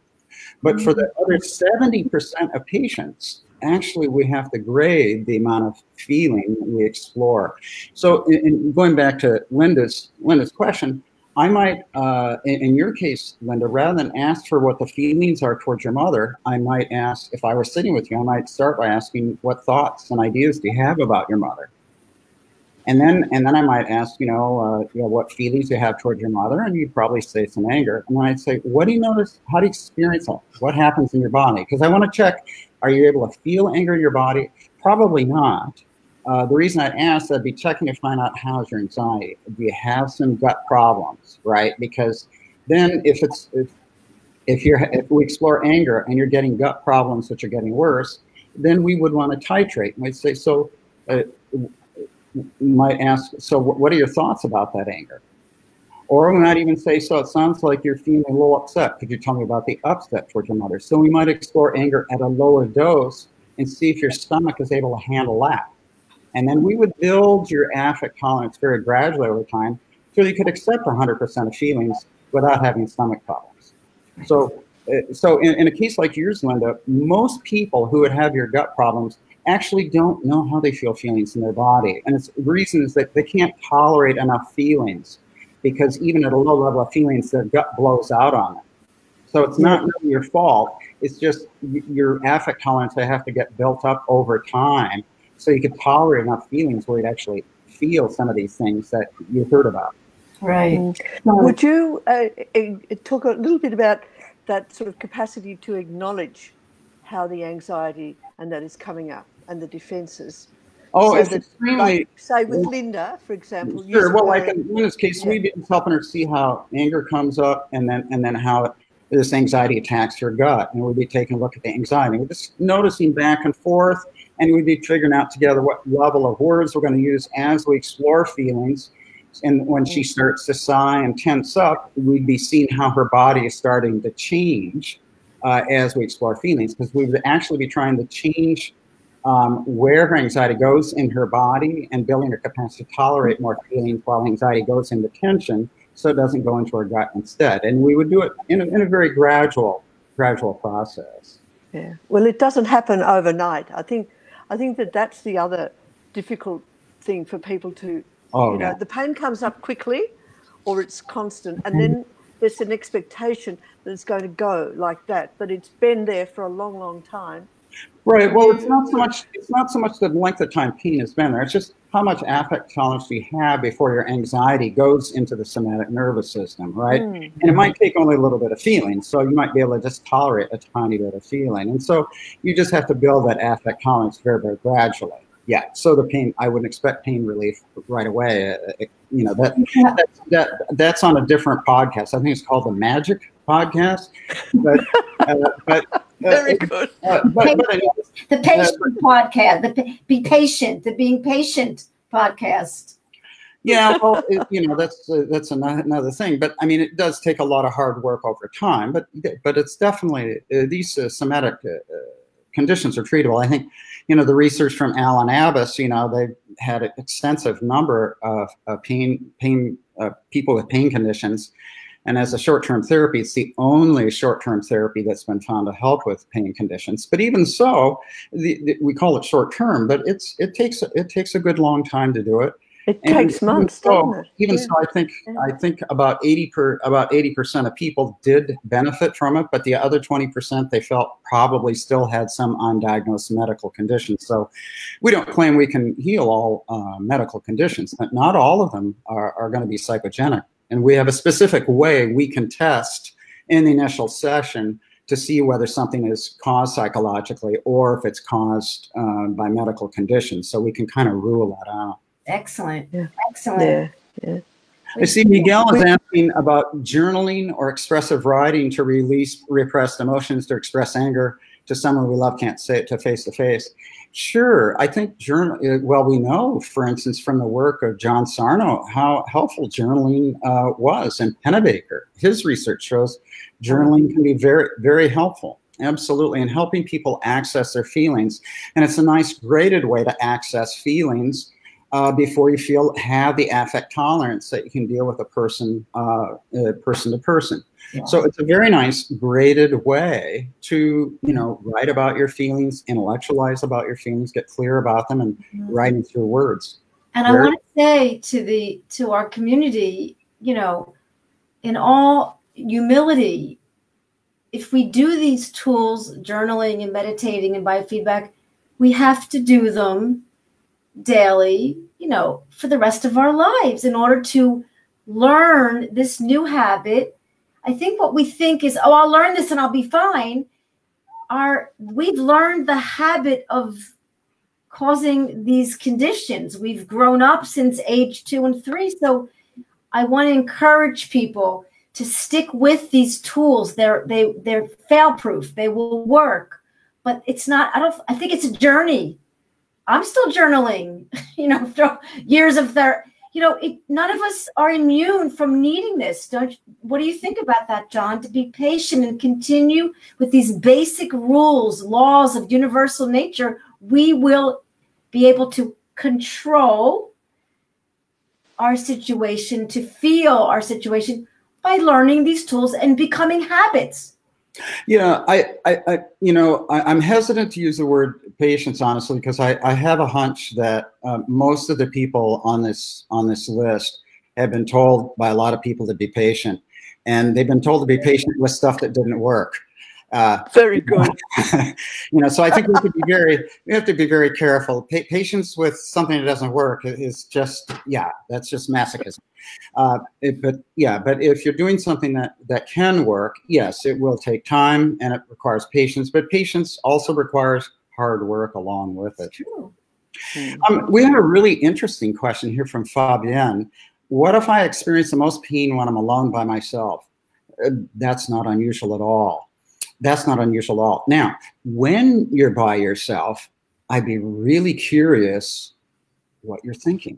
But for the other seventy percent of patients, actually we have to grade the amount of feeling we explore. So in, in going back to Linda's, Linda's question, I might, uh, in, in your case, Linda, rather than ask for what the feelings are towards your mother, I might ask, if I were sitting with you, I might start by asking what thoughts and ideas do you have about your mother? And then, and then I might ask, you know, uh, you know, what feelings you have towards your mother, and you'd probably say some anger. And then I'd say, what do you notice? How do you experience that? What happens in your body? Because I want to check, are you able to feel anger in your body? Probably not. Uh, the reason I'd ask, I'd be checking to find out how's your anxiety. Do you have some gut problems, right? Because then if it's if, if you're if we explore anger and you're getting gut problems which are getting worse, then we would want to titrate. And we'd say so. Uh, might ask, so what are your thoughts about that anger? Or we might even say, so it sounds like you're feeling a little upset. Could you tell me about the upset towards your mother? So we might explore anger at a lower dose and see if your stomach is able to handle that. And then we would build your affect tolerance very gradually over time so you could accept one hundred percent of feelings without having stomach problems. So, so in, in a case like yours, Linda, most people who would have your gut problems actually don't know how they feel feelings in their body. And it's the reason is that they can't tolerate enough feelings, because even at a low level of feelings, their gut blows out on them. So it's not really your fault. It's just your affect tolerance they have to get built up over time so you could tolerate enough feelings where you'd actually feel some of these things that you heard about. Right. Mm-hmm. um, Would you uh, talk a little bit about that sort of capacity to acknowledge how the anxiety and that is coming up? And the defences. Oh, so it's that, extremely. Like, say with Linda, for example. Sure. Well, like in Linda's case, yeah. We've been helping her see how anger comes up, and then and then how this anxiety attacks her gut, and we'd be taking a look at the anxiety. We're just noticing back and forth, and we'd be figuring out together what level of words we're going to use as we explore feelings. And when she starts to sigh and tense up, we'd be seeing how her body is starting to change uh, as we explore feelings, because we would actually be trying to change. Um, where her anxiety goes in her body and building her capacity to tolerate more feelings while anxiety goes into tension so it doesn't go into her gut instead. And we would do it in a, in a very gradual, gradual process. Yeah. Well, it doesn't happen overnight. I think, I think that that's the other difficult thing for people to, oh, you know, yeah. The pain comes up quickly or it's constant. And then there's an expectation that it's going to go like that, but it's been there for a long, long time. Right. Well, it's not so much. It's not so much the length of time pain has been there. It's just how much affect tolerance you have before your anxiety goes into the somatic nervous system, right? Mm. And it might take only a little bit of feeling, so you might be able to just tolerate a tiny bit of feeling, and so you just have to build that affect tolerance very, very gradually. Yeah. So the pain, I wouldn't expect pain relief right away. It, you know that, yeah. that that that's on a different podcast. I think it's called the Magic Podcast, but uh, but. Very good. Uh, but, but, the patient uh, podcast, the pa be patient, the being patient podcast. Yeah, well, it, you know that's uh, that's another, another thing. But I mean, it does take a lot of hard work over time. But but it's definitely uh, these uh, somatic uh, conditions are treatable. I think you know the research from Alan Abbas. You know they've had an extensive number of uh, pain pain uh, people with pain conditions. And as a short-term therapy, it's the only short-term therapy that's been found to help with pain conditions. But even so, the, the, we call it short-term, but it's it takes it takes a good long time to do it. It and takes even months, so, doesn't it? Even yeah. so, I think yeah. I think about eighty per about eighty percent of people did benefit from it, but the other twenty percent they felt probably still had some undiagnosed medical conditions. So we don't claim we can heal all uh, medical conditions, but not all of them are, are going to be psychogenic. And we have a specific way we can test in the initial session to see whether something is caused psychologically or if it's caused uh, by medical conditions. So we can kind of rule that out. Excellent. Yeah. Excellent. Yeah. Yeah. I see Miguel is asking about journaling or expressive writing to release repressed emotions, to express anger. to someone we love can't say it to face to face. Sure, I think journal, well, we know, for instance, from the work of John Sarno, how helpful journaling uh, was, and Pennebaker, his research shows journaling can be very, very helpful. Absolutely, and helping people access their feelings. And it's a nice graded way to access feelings uh, before you feel have the affect tolerance that you can deal with a person, uh, uh, person to person. Yeah. So it's a very nice graded way to, you know, write about your feelings, intellectualize about your feelings, get clear about them, and yeah. writing through words. And very I want to say to the to our community, you know, in all humility, if we do these tools, journaling and meditating and biofeedback, we have to do them daily, you know, for the rest of our lives in order to learn this new habit. I think what we think is, oh, I'll learn this and I'll be fine. Our, we've learned the habit of causing these conditions. We've grown up since age two and three. So I want to encourage people to stick with these tools. They're, they, they're fail-proof. They will work. But it's not, I don't, I think it's a journey. I'm still journaling, you know, after years of therapy. You know, it, none of us are immune from needing this. Don't, what do you think about that, John? To be patient and continue with these basic rules, laws of universal nature, we will be able to control our situation, to feel our situation by learning these tools and becoming habits. Yeah, I, I, I you know, I, I'm hesitant to use the word patience, honestly, because I, I have a hunch that uh, most of the people on this on this list have been told by a lot of people to be patient, and they've been told to be patient with stuff that didn't work. Uh, very good. You know, so I think we have to be very we have to be very careful. Pa patience with something that doesn't work is just yeah, that's just masochism. Uh, it, but yeah, but if you're doing something that that can work, yes, it will take time and it requires patience. But patience also requires hard work along with it. True. Um, we had a really interesting question here from Fabienne. What if I experience the most pain when I'm alone by myself? Uh, that's not unusual at all. That's not unusual at all. Now, when you're by yourself, I'd be really curious what you're thinking.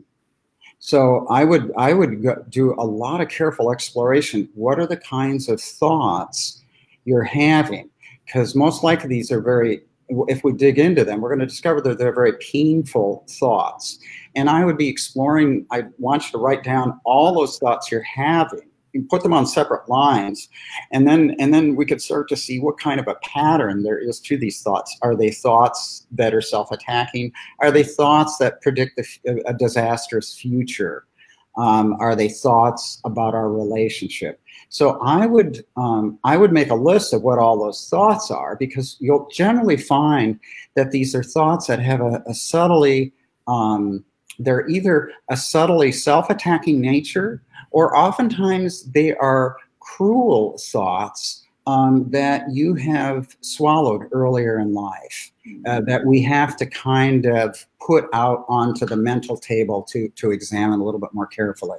So I would, I would go, do a lot of careful exploration. What are the kinds of thoughts you're having? Because most likely these are very, if we dig into them, we're going to discover that they're very painful thoughts. And I would be exploring, I want you to write down all those thoughts you're having and put them on separate lines. And then, and then we could start to see what kind of a pattern there is to these thoughts. Are they thoughts that are self-attacking? Are they thoughts that predict a, a disastrous future? Um, are they thoughts about our relationship? So I would, um, I would make a list of what all those thoughts are, because you'll generally find that these are thoughts that have a, a subtly, um, they're either a subtly self-attacking nature, or oftentimes they are cruel thoughts um, that you have swallowed earlier in life, uh, that we have to kind of put out onto the mental table to, to examine a little bit more carefully.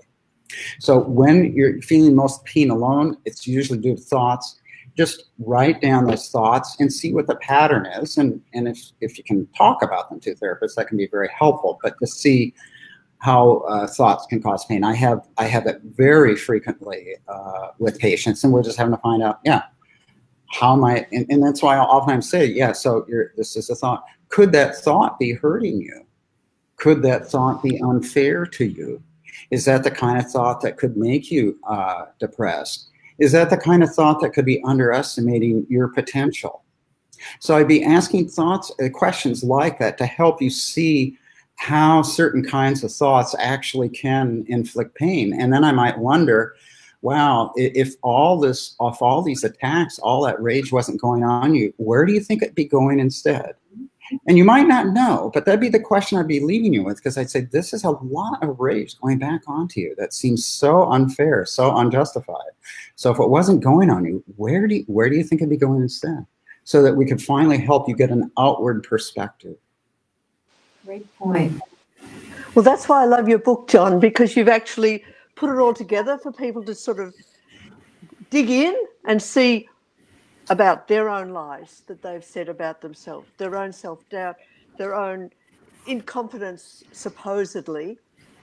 So when you're feeling most pain alone, it's usually due to thoughts. Just write down those thoughts and see what the pattern is. And, and if, if you can talk about them to therapists, that can be very helpful. But to see how uh, thoughts can cause pain. I have I have it very frequently uh, with patients, and we're just having to find out, yeah, how am I, and, and that's why I'll oftentimes say, yeah, so you're, this is a thought. Could that thought be hurting you? Could that thought be unfair to you? Is that the kind of thought that could make you uh, depressed? Is that the kind of thought that could be underestimating your potential? So I'd be asking thoughts, uh, questions like that to help you see how certain kinds of thoughts actually can inflict pain. And then I might wonder, wow, if all this, if all these attacks, all that rage wasn't going on you, where do you think it'd be going instead? And you might not know, but that'd be the question I'd be leaving you with, because I'd say this is a lot of rage going back onto you that seems so unfair, so unjustified. So if it wasn't going on you, where do you, where do you think it'd be going instead? So that we could finally help you get an outward perspective. Great point. Well, that's why I love your book, John, because you've actually put it all together for people to sort of dig in and see about their own lies that they've said about themselves, their own self-doubt, their own incompetence, supposedly,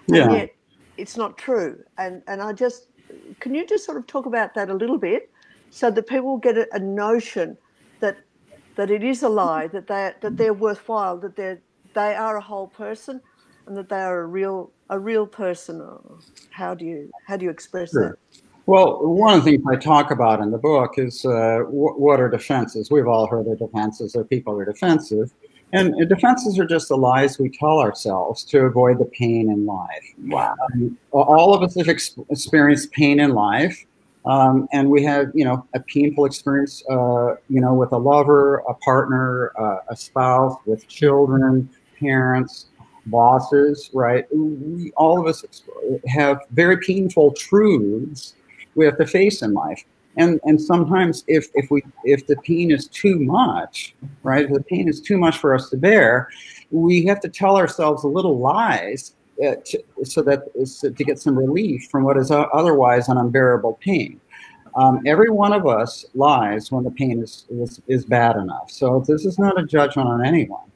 yeah. and yet it's not true. And and I just, can you just sort of talk about that a little bit so that people get a, a notion that that it is a lie, that they that they're worthwhile, that they're they are a whole person, and that they are a real a real person. How do you how do you express sure. that? Well, one of the things I talk about in the book is uh, what are defenses? We've all heard of defenses, or people are defensive. And defenses are just the lies we tell ourselves to avoid the pain in life. Wow. And all of us have ex experienced pain in life. Um, and we have, you know, a painful experience, uh, you know, with a lover, a partner, uh, a spouse, with children, parents, bosses, right? We, all of us have very painful truths we have to face in life. And and sometimes if if we if the pain is too much, right? If the pain is too much for us to bear, we have to tell ourselves little lies uh, to, so that so to get some relief from what is otherwise an unbearable pain. Um, every one of us lies when the pain is, is is bad enough. So this is not a judgment on anyone.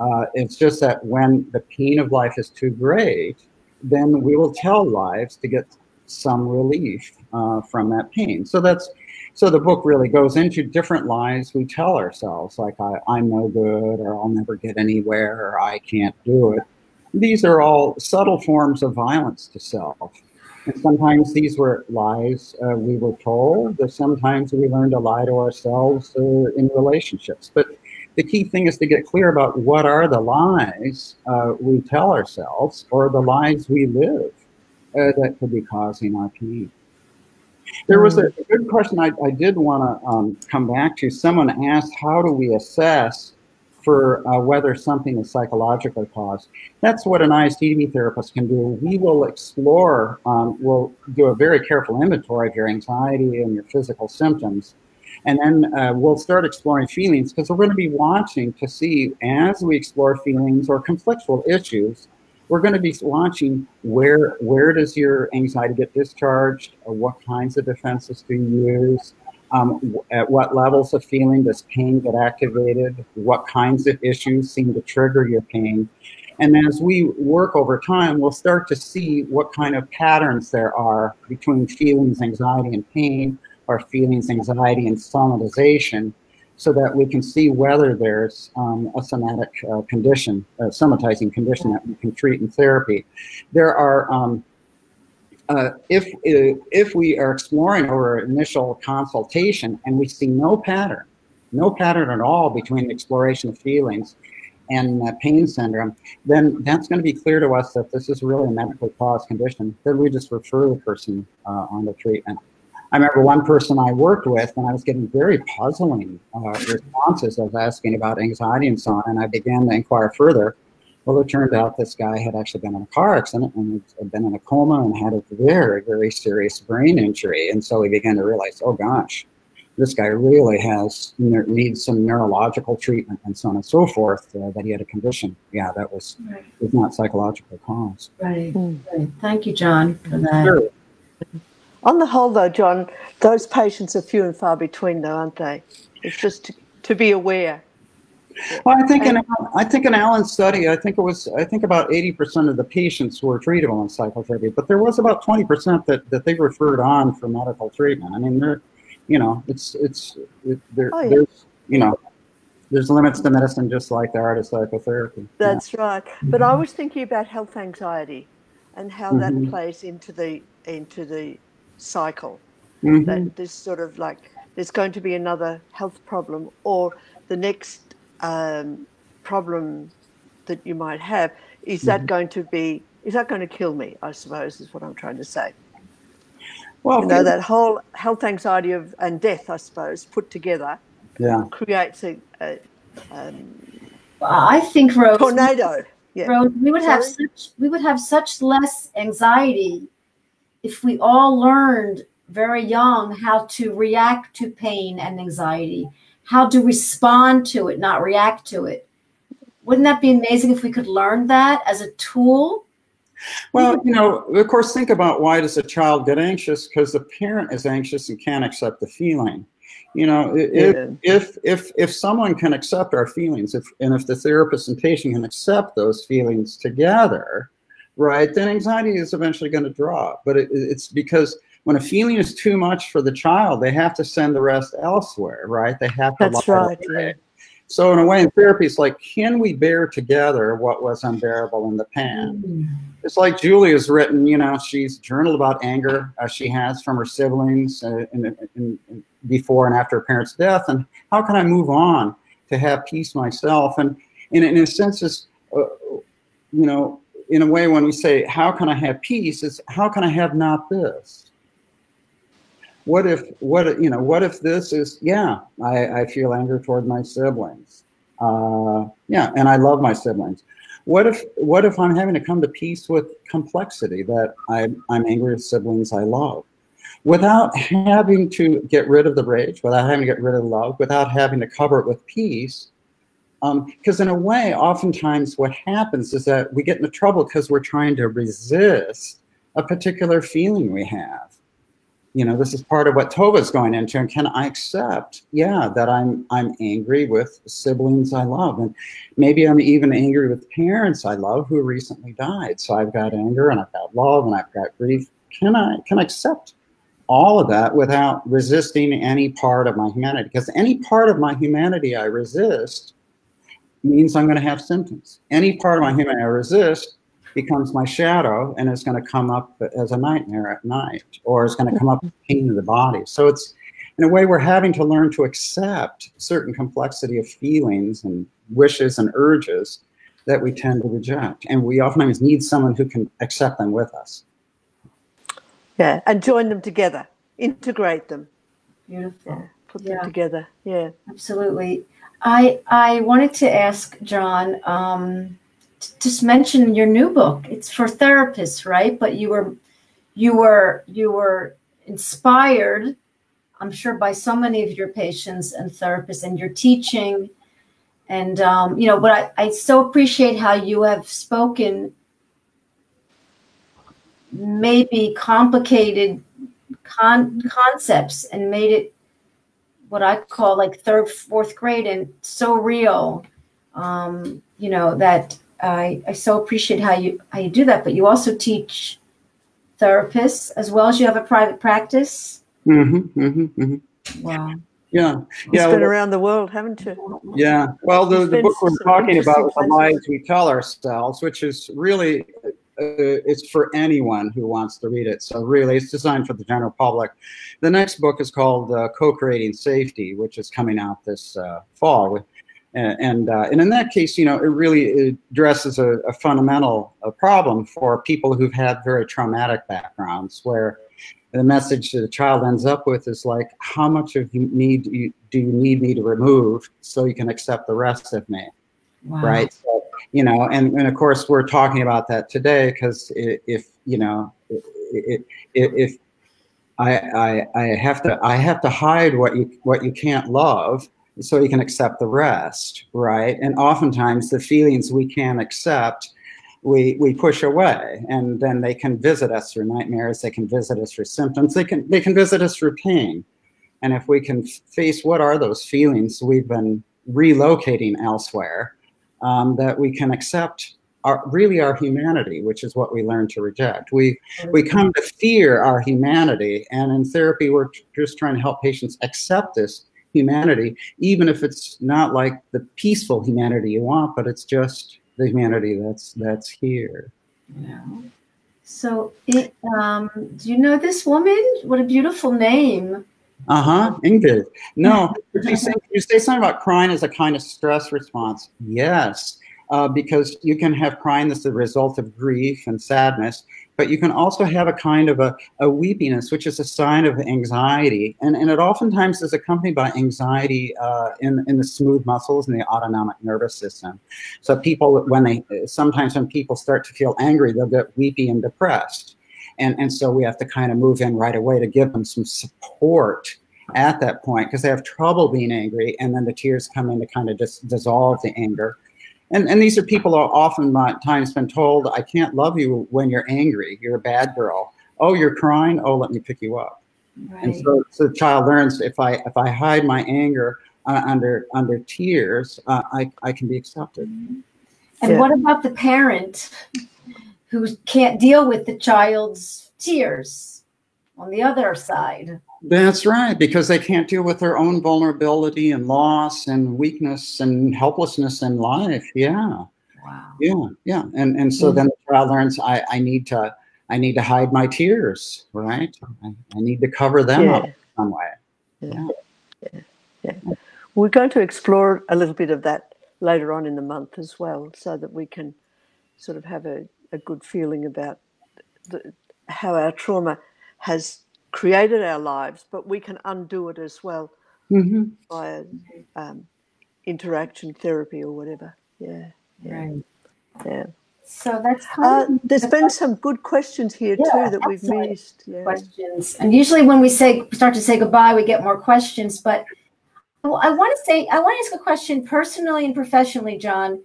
Uh, it's just that when the pain of life is too great, then we will tell lies to get some relief uh, from that pain. So that's, so the book really goes into different lies we tell ourselves, like I, I'm no good, or I'll never get anywhere, or I can't do it. These are all subtle forms of violence to self. And sometimes these were lies uh, we were told, but sometimes we learn to lie to ourselves uh, in relationships. But the key thing is to get clear about what are the lies uh, we tell ourselves, or the lies we live. Uh, that could be causing our pain. There was a, a good question I, I did want to um, come back to. Someone asked, how do we assess for uh, whether something is psychologically caused? That's what an I S T D P therapist can do. We will explore, um, we'll do a very careful inventory of your anxiety and your physical symptoms. And then uh, we'll start exploring feelings, because we're going to be watching to see, as we explore feelings or conflictual issues, we're going to be watching where where does your anxiety get discharged, or what kinds of defenses do you use, um, at what levels of feeling does pain get activated, what kinds of issues seem to trigger your pain. And as we work over time, we'll start to see what kind of patterns there are between feelings, anxiety, and pain, or feelings, anxiety, and somatization, so that we can see whether there's um, a somatic uh, condition, a somatizing condition that we can treat in therapy. There are, um, uh, if, if we are exploring our initial consultation and we see no pattern, no pattern at all between the exploration of feelings and uh, pain syndrome, then that's gonna be clear to us that this is really a medically caused condition, then we just refer the person uh, on the treatment. I remember one person I worked with, and I was getting very puzzling uh, responses. I was asking about anxiety and so on, and I began to inquire further. Well, it turned out this guy had actually been in a car accident and had been in a coma and had a very, very serious brain injury. And so we began to realize, oh gosh, this guy really has needs some neurological treatment and so on and so forth, uh, that he had a condition. Yeah, that was, right. was not psychological cause. Right. right. Thank you, John, for that. Sure. On the whole, though, John, those patients are few and far between, though, aren't they? It's just to, to be aware. Well, I think and, in I think in Alan's study, I think it was I think about eighty percent of the patients were treatable in psychotherapy, but there was about twenty percent that that they referred on for medical treatment. I mean, they're, you know, it's it's it, there, oh, yeah. there's you know, there's limits to medicine, just like there are to psychotherapy. That's yeah. right. But I was thinking about health anxiety, and how mm-hmm. that plays into the into the. cycle, mm-hmm. that this sort of like there's going to be another health problem, or the next um, problem that you might have, is mm-hmm. that going to be, is that going to kill me, I suppose, is what I'm trying to say. Well, you know, that whole health anxiety of and death, I suppose, put together yeah. creates a, a um, I think, Rose, tornado. Yeah. Rose, we would Sorry? have such, we would have such less anxiety if we all learned very young how to react to pain and anxiety, how to respond to it, not react to it. Wouldn't that be amazing if we could learn that as a tool? Well, you know, of course, think about, why does a child get anxious? Because the parent is anxious and can't accept the feeling. You know, if, if if if someone can accept our feelings, if and if the therapist and patient can accept those feelings together, right, then anxiety is eventually going to drop. But it, it's because when a feeling is too much for the child, they have to send the rest elsewhere, right? They have to. That's right. Away. So in a way, in therapy, it's like, can we bear together what was unbearable in the pan? Mm-hmm. It's like Julia's written, you know, she's journaled about anger uh, she has from her siblings uh, in, in, in before and after her parents' death, and how can I move on to have peace myself? And, and in a sense, it's, uh, you know, in a way, when we say, how can I have peace, it's how can I have not this? What if, what, you know, what if this is, yeah, I, I feel anger toward my siblings. Uh, yeah, and I love my siblings. What if what if I'm having to come to peace with complexity, that I, I'm angry at siblings I love? Without having to get rid of the rage, without having to get rid of love, without having to cover it with peace. Because um, in a way, oftentimes what happens is that we get into trouble because we're trying to resist a particular feeling we have. You know, this is part of what Tova's going into. And can I accept, yeah, that I'm I'm angry with siblings I love, and maybe I'm even angry with parents I love who recently died. So I've got anger, and I've got love, and I've got grief. Can I can I accept all of that without resisting any part of my humanity? Because any part of my humanity I resist means I'm going to have symptoms. Any part of my humanity I resist becomes my shadow, and it's going to come up as a nightmare at night, or it's going to come up as pain in the body. So it's, in a way, we're having to learn to accept certain complexity of feelings and wishes and urges that we tend to reject. And we oftentimes need someone who can accept them with us. Yeah, and join them together, integrate them. Beautiful. Yeah, put yeah. them together, yeah. Absolutely. I, I wanted to ask John, um, just mention your new book. It's for therapists, right? But you were, you were, you were inspired, I'm sure, by so many of your patients and therapists and your teaching. And, um, you know, but I, I so appreciate how you have spoken maybe complicated con concepts and made it what I call like third, fourth grade and so real, um, you know, that I, I so appreciate how you how you do that, but you also teach therapists as well as you have a private practice. Mm-hmm, mm-hmm, mm-hmm. Wow. Yeah. You've yeah, been well, around the world, haven't you? Yeah. Well, the, the book we're talking about is The Lies We Tell Ourselves, which is really, uh, it's for anyone who wants to read it. So really, it's designed for the general public. The next book is called uh, Co-Creating Safety, which is coming out this uh, fall. With, And, uh, and in that case, you know, it really addresses a, a fundamental a problem for people who've had very traumatic backgrounds, where the message that the child ends up with is like, how much of you need do you, do you need me to remove so you can accept the rest of me, wow. right? So, you know, and, and of course, we're talking about that today, because if, you know, if, if I, I, I, have to, I have to hide what you, what you can't love, so you can accept the rest, right? And oftentimes the feelings we can't accept, we we push away, and then they can visit us through nightmares, they can visit us through symptoms, they can they can visit us through pain. And if we can face what are those feelings we've been relocating elsewhere, um, that we can accept our really our humanity, which is what we learn to reject. We we come to fear our humanity, and in therapy we're just trying to help patients accept this humanity, even if it's not like the peaceful humanity you want, but it's just the humanity that's that's here. Yeah. So, it, um, do you know this woman? What a beautiful name. Uh huh. Ingrid. No, you, say, you say something about crying as a kind of stress response. Yes, uh, because you can have crying that's the result of grief and sadness, but you can also have a kind of a, a weepiness, which is a sign of anxiety. And, and it oftentimes is accompanied by anxiety uh, in, in the smooth muscles and the autonomic nervous system. So people, when they, sometimes when people start to feel angry, they'll get weepy and depressed. And, and so we have to kind of move in right away to give them some support at that point, because they have trouble being angry, and then the tears come in to kind of just dissolve the anger. And, and these are people who are often at times been told, I can't love you when you're angry. You're a bad girl. Oh, you're crying. Oh, let me pick you up. Right. And so, so the child learns, if I if I hide my anger uh, under under tears, uh, I I can be accepted. Mm-hmm. And yeah. What about the parent who can't deal with the child's tears on the other side? That's right, because they can't deal with their own vulnerability and loss and weakness and helplessness in life. Yeah. Wow. Yeah, yeah. And and so mm-hmm. then the child learns, I, I need to I need to hide my tears, right? I, I need to cover them yeah. up in some way. Yeah. Yeah. Yeah. Yeah. We're going to explore a little bit of that later on in the month as well, so that we can sort of have a, a good feeling about the, how our trauma has created our lives, but we can undo it as well mm-hmm. by um, interaction therapy or whatever. Yeah. Yeah. Right. Yeah. So that's kind of, uh, there's been some good questions here yeah, too that we've missed. Yeah. Questions, and usually when we say start to say goodbye, we get more questions. But I want to say I want to ask a question personally and professionally, John.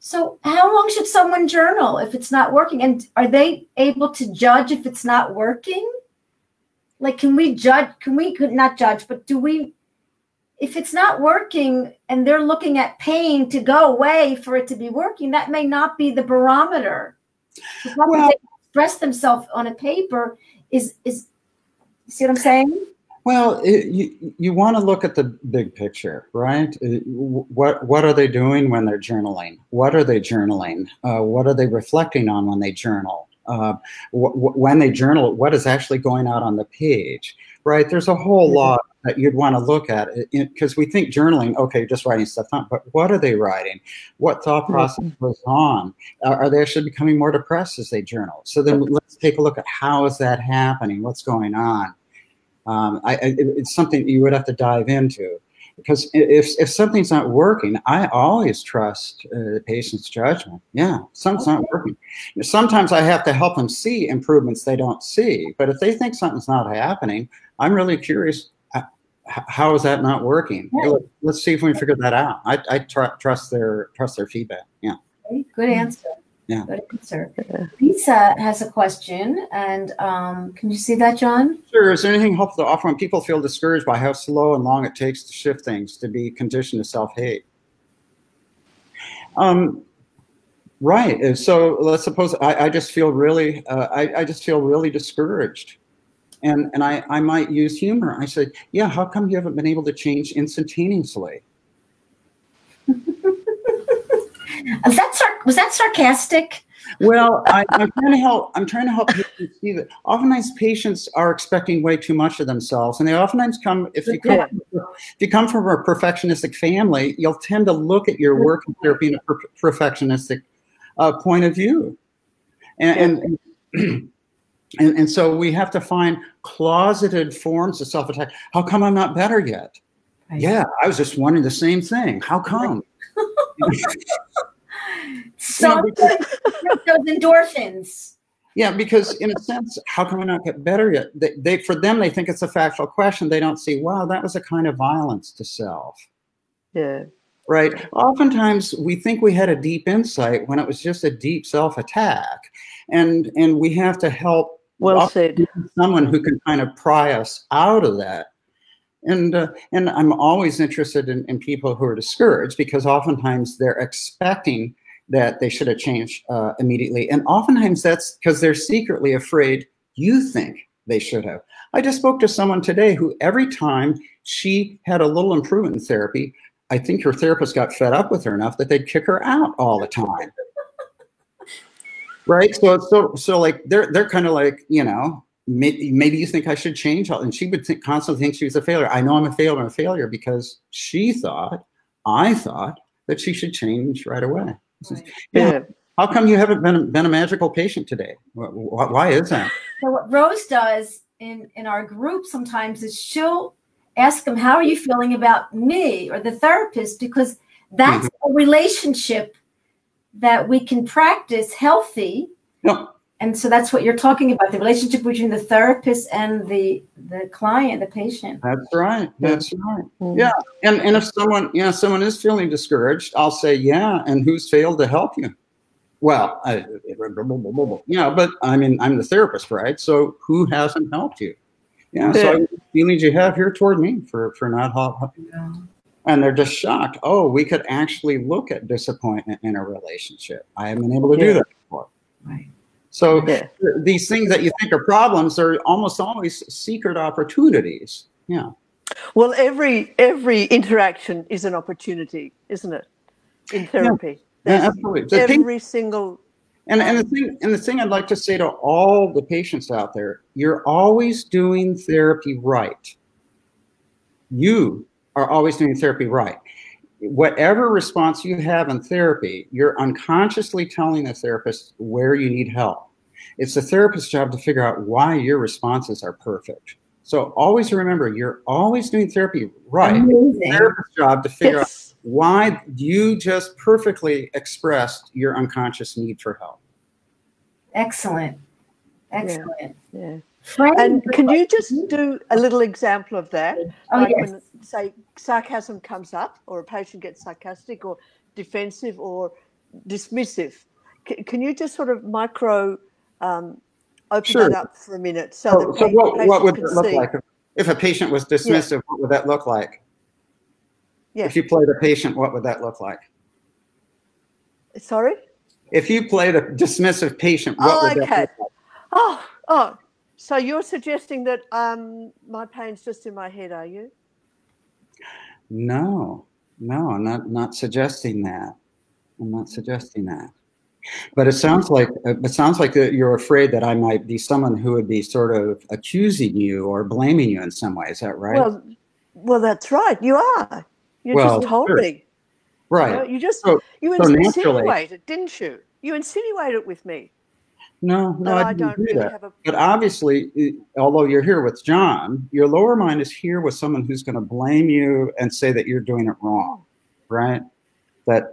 So, how long should someone journal if it's not working? And are they able to judge if it's not working? Like, can we judge? Can we not judge? But do we? If it's not working and they're looking at pain to go away for it to be working, that may not be the barometer. Well, they express themselves on a paper is, is, you see what I'm saying? Well, it, you, you want to look at the big picture, right? What, what are they doing when they're journaling? What are they journaling? Uh, what are they reflecting on when they journal? Uh, wh wh when they journal, what is actually going out on the page, right? There's a whole mm-hmm. lot that you'd want to look at, because we think journaling, okay, just writing stuff down, but what are they writing? What thought process mm-hmm. goes on? Uh, are they actually becoming more depressed as they journal? So then let's take a look at how is that happening? What's going on? Um, I, I, it's something you would have to dive into. Because if, if something's not working, I always trust uh, the patient's judgment. Yeah, something's okay. not working. Sometimes I have to help them see improvements they don't see. But if they think something's not happening, I'm really curious, uh, how is that not working? Yeah. Let's, let's see if we can figure that out. I, I tr trust their trust their feedback. Yeah. Okay, good answer. Yeah. Good answer. Lisa has a question, and um, can you see that, John? Sure. Is there anything helpful to offer when people feel discouraged by how slow and long it takes to shift things, to be conditioned to self-hate? Um, right. So let's suppose I, I just feel really, uh, I, I just feel really discouraged, and and I I might use humor. I say, yeah, how come you haven't been able to change instantaneously? Was that, sar was that sarcastic? Well, I, I'm trying to help. I'm trying to help patients see that. Oftentimes, patients are expecting way too much of themselves, and they oftentimes come. If you come, yeah. if you come from a perfectionistic family, you'll tend to look at your work in therapy in a per perfectionistic uh, point of view, and, yeah. and and and so we have to find closeted forms of self-attack. How come I'm not better yet? I yeah, see. I was just wondering the same thing. How come? So you know, those endorphins. Yeah, because in a sense, how can we not get better yet? They, they, for them, they think it's a factual question. They don't see, wow, that was a kind of violence to self. Yeah. Right. Oftentimes, we think we had a deep insight when it was just a deep self-attack, and and we have to help. Well said. Someone who can kind of pry us out of that. And, uh, and I'm always interested in, in people who are discouraged, because oftentimes they're expecting that they should have changed uh, immediately. And oftentimes that's because they're secretly afraid you think they should have. I just spoke to someone today who every time she had a little improvement in therapy, I think her therapist got fed up with her enough that they'd kick her out all the time. Right? So, so, so like they're, they're kind of like, you know, maybe you think I should change, and she would think, constantly think she was a failure. I know I'm a failure, I'm a failure, because she thought, I thought, that she should change right away. Right. Yeah. Yeah. How come you haven't been, been a magical patient today? Why, why is that? So what Rose does in, in our group sometimes is she'll ask them, how are you feeling about me or the therapist? Because that's mm-hmm. a relationship that we can practice healthy. No. And so that's what you're talking about, the relationship between the therapist and the the client, the patient. That's right. That's right. Mm-hmm. Yeah. And and if someone, you know, someone is feeling discouraged, I'll say, yeah, and who's failed to help you? Well, I, yeah, but I mean, I'm the therapist, right? So who hasn't helped you? Yeah. So I feelings you have here toward me for, for not helping. Yeah. And they're just shocked. Oh, we could actually look at disappointment in a relationship. I haven't been able to yeah. do that before. Right. So yeah. th these things that you think are problems are almost always secret opportunities. Yeah. Well, every every interaction is an opportunity, isn't it? In therapy. Yeah, yeah, absolutely. The every thing, single. And and the thing and the thing I'd like to say to all the patients out there: you're always doing therapy right. You are always doing therapy right. Whatever response you have in therapy, you're unconsciously telling the therapist where you need help. It's the therapist's job to figure out why your responses are perfect. So always remember, you're always doing therapy right. Amazing. It's the therapist's job to figure yes. out why you just perfectly expressed your unconscious need for help. Excellent. Excellent. Yeah. Yeah. Right. And can you just do a little example of that? Oh, like yes. when, say, sarcasm comes up, or a patient gets sarcastic or defensive or dismissive. C can you just sort of micro um, open sure. that up for a minute? So, so, that so what, what would it look see. like? If a patient was dismissive, yeah. what would that look like? Yeah. If you played a patient, what would that look like? Sorry? If you played a dismissive patient, what oh, would okay. that look like? Oh, oh. So you're suggesting that um, my pain's just in my head, are you? No, no, I'm not, not suggesting that. I'm not suggesting that. But it sounds like it sounds like you're afraid that I might be someone who would be sort of accusing you or blaming you in some way. Is that right? Well, well, that's right. You are. You're well, just holding. Sure. Right. You know, you just so, you insinuated, so didn't you? You insinuated with me. No, no, I, I don't do really that. Have a... But obviously, although you're here with John, your lower mind is here with someone who's going to blame you and say that you're doing it wrong, right? That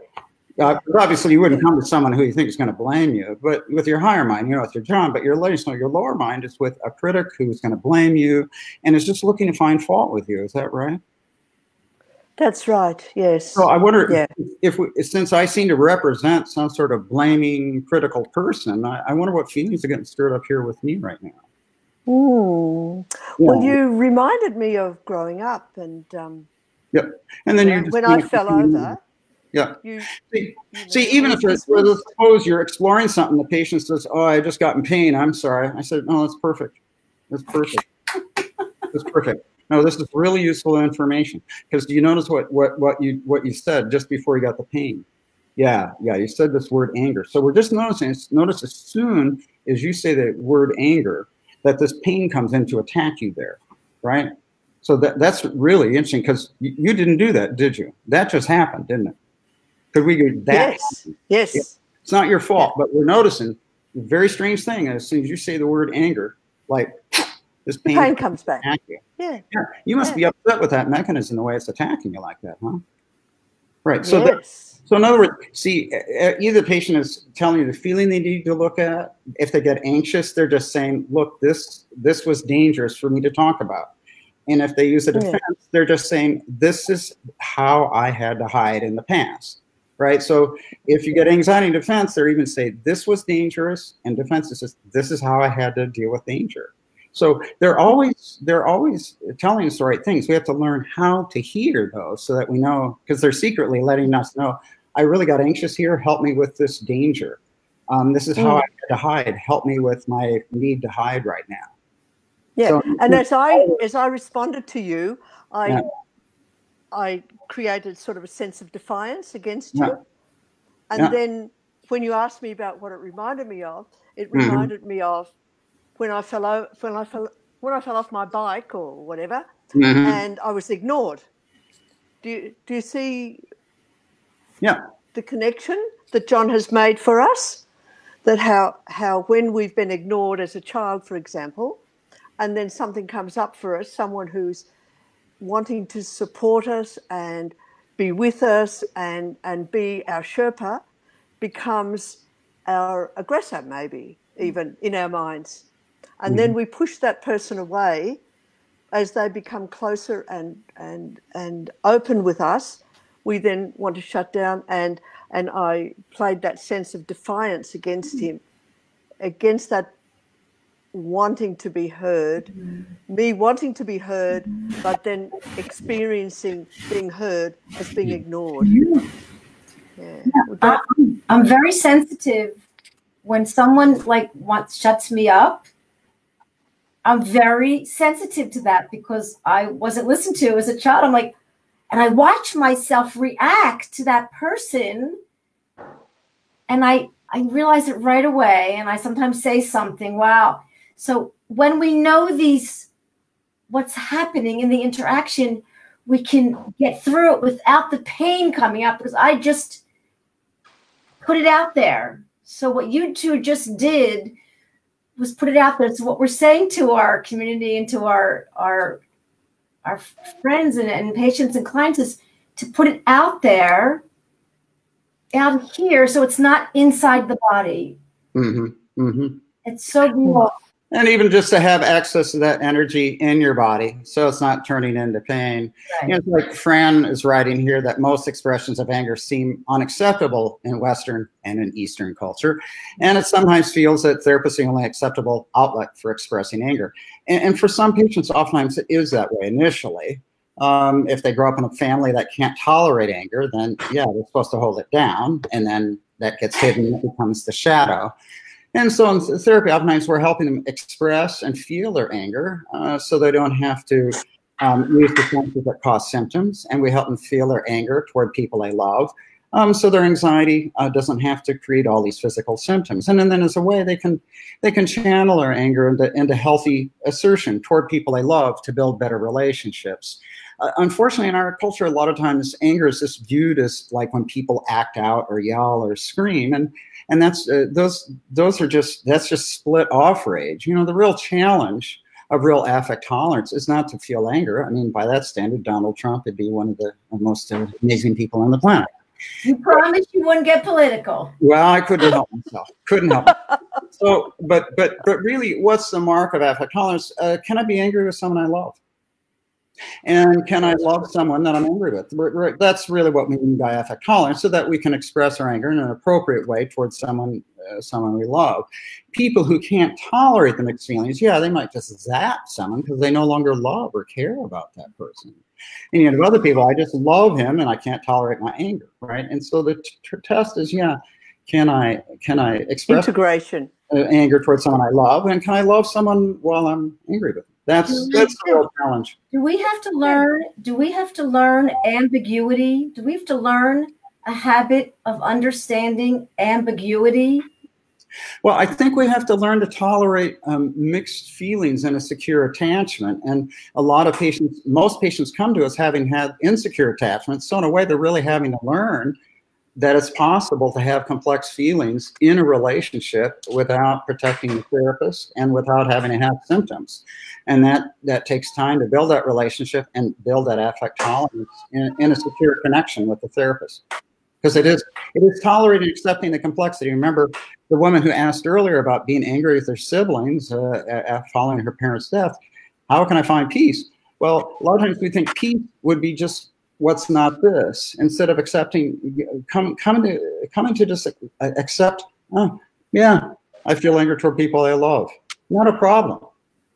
uh, obviously you wouldn't come to someone who you think is going to blame you, but with your higher mind, you know, with your John, but your so your lower mind is with a critic who's going to blame you and is just looking to find fault with you. Is that right? That's right. Yes. So I wonder yeah. if, if we, since I seem to represent some sort of blaming, critical person, I, I wonder what feelings are getting stirred up here with me right now. Mm. Yeah. Well, you reminded me of growing up, and um, yeah, and then yeah, you just when I fell over. over. Yeah. You, see, you see even if it's, well, suppose you're exploring something, the patient says, "Oh, I just got in pain. I'm sorry." I said, "No, that's perfect. That's perfect. That's perfect." No, this is really useful information, because do you notice what, what, what, you, what you said just before you got the pain? Yeah, yeah, you said this word anger. So we're just noticing, notice as soon as you say the word anger, that this pain comes in to attack you there, right? So that, that's really interesting, because you, you didn't do that, did you? That just happened, didn't it? Could we do that? Yes, yes. Yeah. It's not your fault, but we're noticing a very strange thing. As soon as you say the word anger, like... This pain, pain comes back. You. Yeah. yeah. You must yeah. be upset with that mechanism, the way it's attacking you like that, huh? Right. So, yes. that, so in other words, see, either patient is telling you the feeling they need to look at. If they get anxious, they're just saying, look, this, this was dangerous for me to talk about. And if they use a defense, yeah. they're just saying, this is how I had to hide in the past. Right. So if you get anxiety and defense, they're even say, this was dangerous. And defense is just, this is how I had to deal with danger. So they're always they're always telling us the right things. We have to learn how to hear those, so that we know, because they're secretly letting us know, I really got anxious here. Help me with this danger. Um, this is how mm. I had to hide. Help me with my need to hide right now. Yeah, so, and as I as I responded to you, I yeah. I created sort of a sense of defiance against yeah. you, and yeah. then when you asked me about what it reminded me of, it reminded mm-hmm. me of. When I fell over, when I fell when I fell off my bike or whatever, mm-hmm. and I was ignored. Do you, do you see? Yeah. The connection that John has made for us, that how how when we've been ignored as a child, for example, and then something comes up for us, someone who's wanting to support us and be with us and and be our Sherpa, becomes our aggressor, maybe even in our minds. And then we push that person away as they become closer and and and open with us. We then want to shut down, and and I played that sense of defiance against him, against that wanting to be heard, mm-hmm. me wanting to be heard, but then experiencing being heard as being ignored. Yeah. Yeah. That- I'm, I'm very sensitive when someone like wants shuts me up. I'm very sensitive to that because I wasn't listened to as a child. I'm like, and I watch myself react to that person, and I, I realize it right away. And I sometimes say something, wow. So when we know these, what's happening in the interaction, we can get through it without the pain coming up because I just put it out there. So what you two just did was put it out there. So what we're saying to our community and to our our our friends and, and patients and clients is to put it out there, out here, so it's not inside the body. Mm-hmm. Mm-hmm. It's so beautiful. And even just to have access to that energy in your body, so it's not turning into pain. Right. You know, it's like Fran is writing here that most expressions of anger seem unacceptable in Western and in Eastern culture. And it sometimes feels that therapist's the only acceptable outlet for expressing anger. And, and for some patients, oftentimes it is that way initially. Um, if they grow up in a family that can't tolerate anger, then yeah, they're supposed to hold it down. And then that gets hidden, it becomes the shadow. And so in therapy, oftentimes we're helping them express and feel their anger uh, so they don't have to um, use the senses that cause symptoms. And we help them feel their anger toward people they love. Um, so their anxiety uh, doesn't have to create all these physical symptoms. And, and then as a way, they can they can channel their anger into, into healthy assertion toward people they love to build better relationships. Uh, unfortunately, in our culture, a lot of times anger is just viewed as like when people act out or yell or scream. And And that's uh, those those are just that's just split off rage. You know, the real challenge of real affect tolerance is not to feel anger. I mean, by that standard, Donald Trump would be one of the most amazing people on the planet. You promised you wouldn't get political. Well, I couldn't help myself. Couldn't help. So, but but but really, what's the mark of affect tolerance? Uh, can I be angry with someone I love? And can I love someone that I'm angry with? That's really what we mean by affect tolerance, so that we can express our anger in an appropriate way towards someone uh, someone we love. People who can't tolerate the mixed feelings, yeah, they might just zap someone because they no longer love or care about that person. And you know, other people, I just love him and I can't tolerate my anger, right? And so the t- t- test is, yeah, can I can I express integration anger towards someone I love, and can I love someone while I'm angry with them? That's that's the real challenge. Do we have to learn? Do we have to learn ambiguity? Do we have to learn a habit of understanding ambiguity? Well, I think we have to learn to tolerate um, mixed feelings in a secure attachment. And a lot of patients, most patients, come to us having had insecure attachments. So in a way, they're really having to learn that it's possible to have complex feelings in a relationship without protecting the therapist and without having to have symptoms. And that, that takes time to build that relationship and build that affect tolerance in, in a secure connection with the therapist. Because it is, it is tolerating and accepting the complexity. Remember the woman who asked earlier about being angry with her siblings uh, following her parents' death, how can I find peace? Well, a lot of times we think peace would be just what's not this, instead of accepting, come, come to, coming to just accept, oh, yeah, I feel anger toward people I love. Not a problem.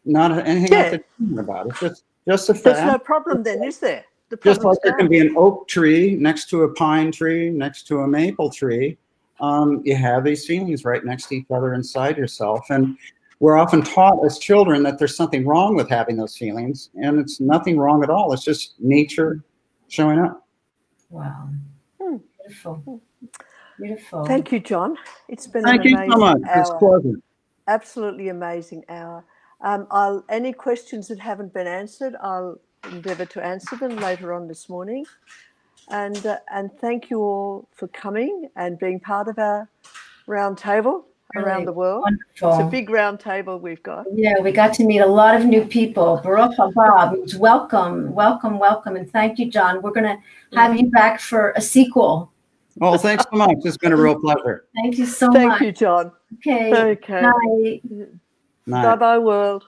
Not anything yeah. to do about it. It's just, just a fact. There's no problem then, is there? The just like there can be an oak tree next to a pine tree, next to a maple tree, um, you have these feelings right next to each other inside yourself. And we're often taught as children that there's something wrong with having those feelings, and it's nothing wrong at all. It's just nature showing up. Wow. Hmm. Beautiful. Beautiful. Thank you, John. It's been Thank an amazing you so much. Hour. It's pleasant. Absolutely amazing hour. Um, I'll, any questions that haven't been answered, I'll endeavour to answer them later on this morning. And uh, and thank you all for coming and being part of our round table really around the world. Wonderful. It's a big round table we've got. Yeah, we got to meet a lot of new people. Baruch HaBab, welcome, welcome, welcome. And thank you, John. We're going to have you back for a sequel. Well, thanks so much. It's been a real pleasure. Thank you so thank much. Thank you, John. Okay. Okay. Night. Night. Bye-bye, world.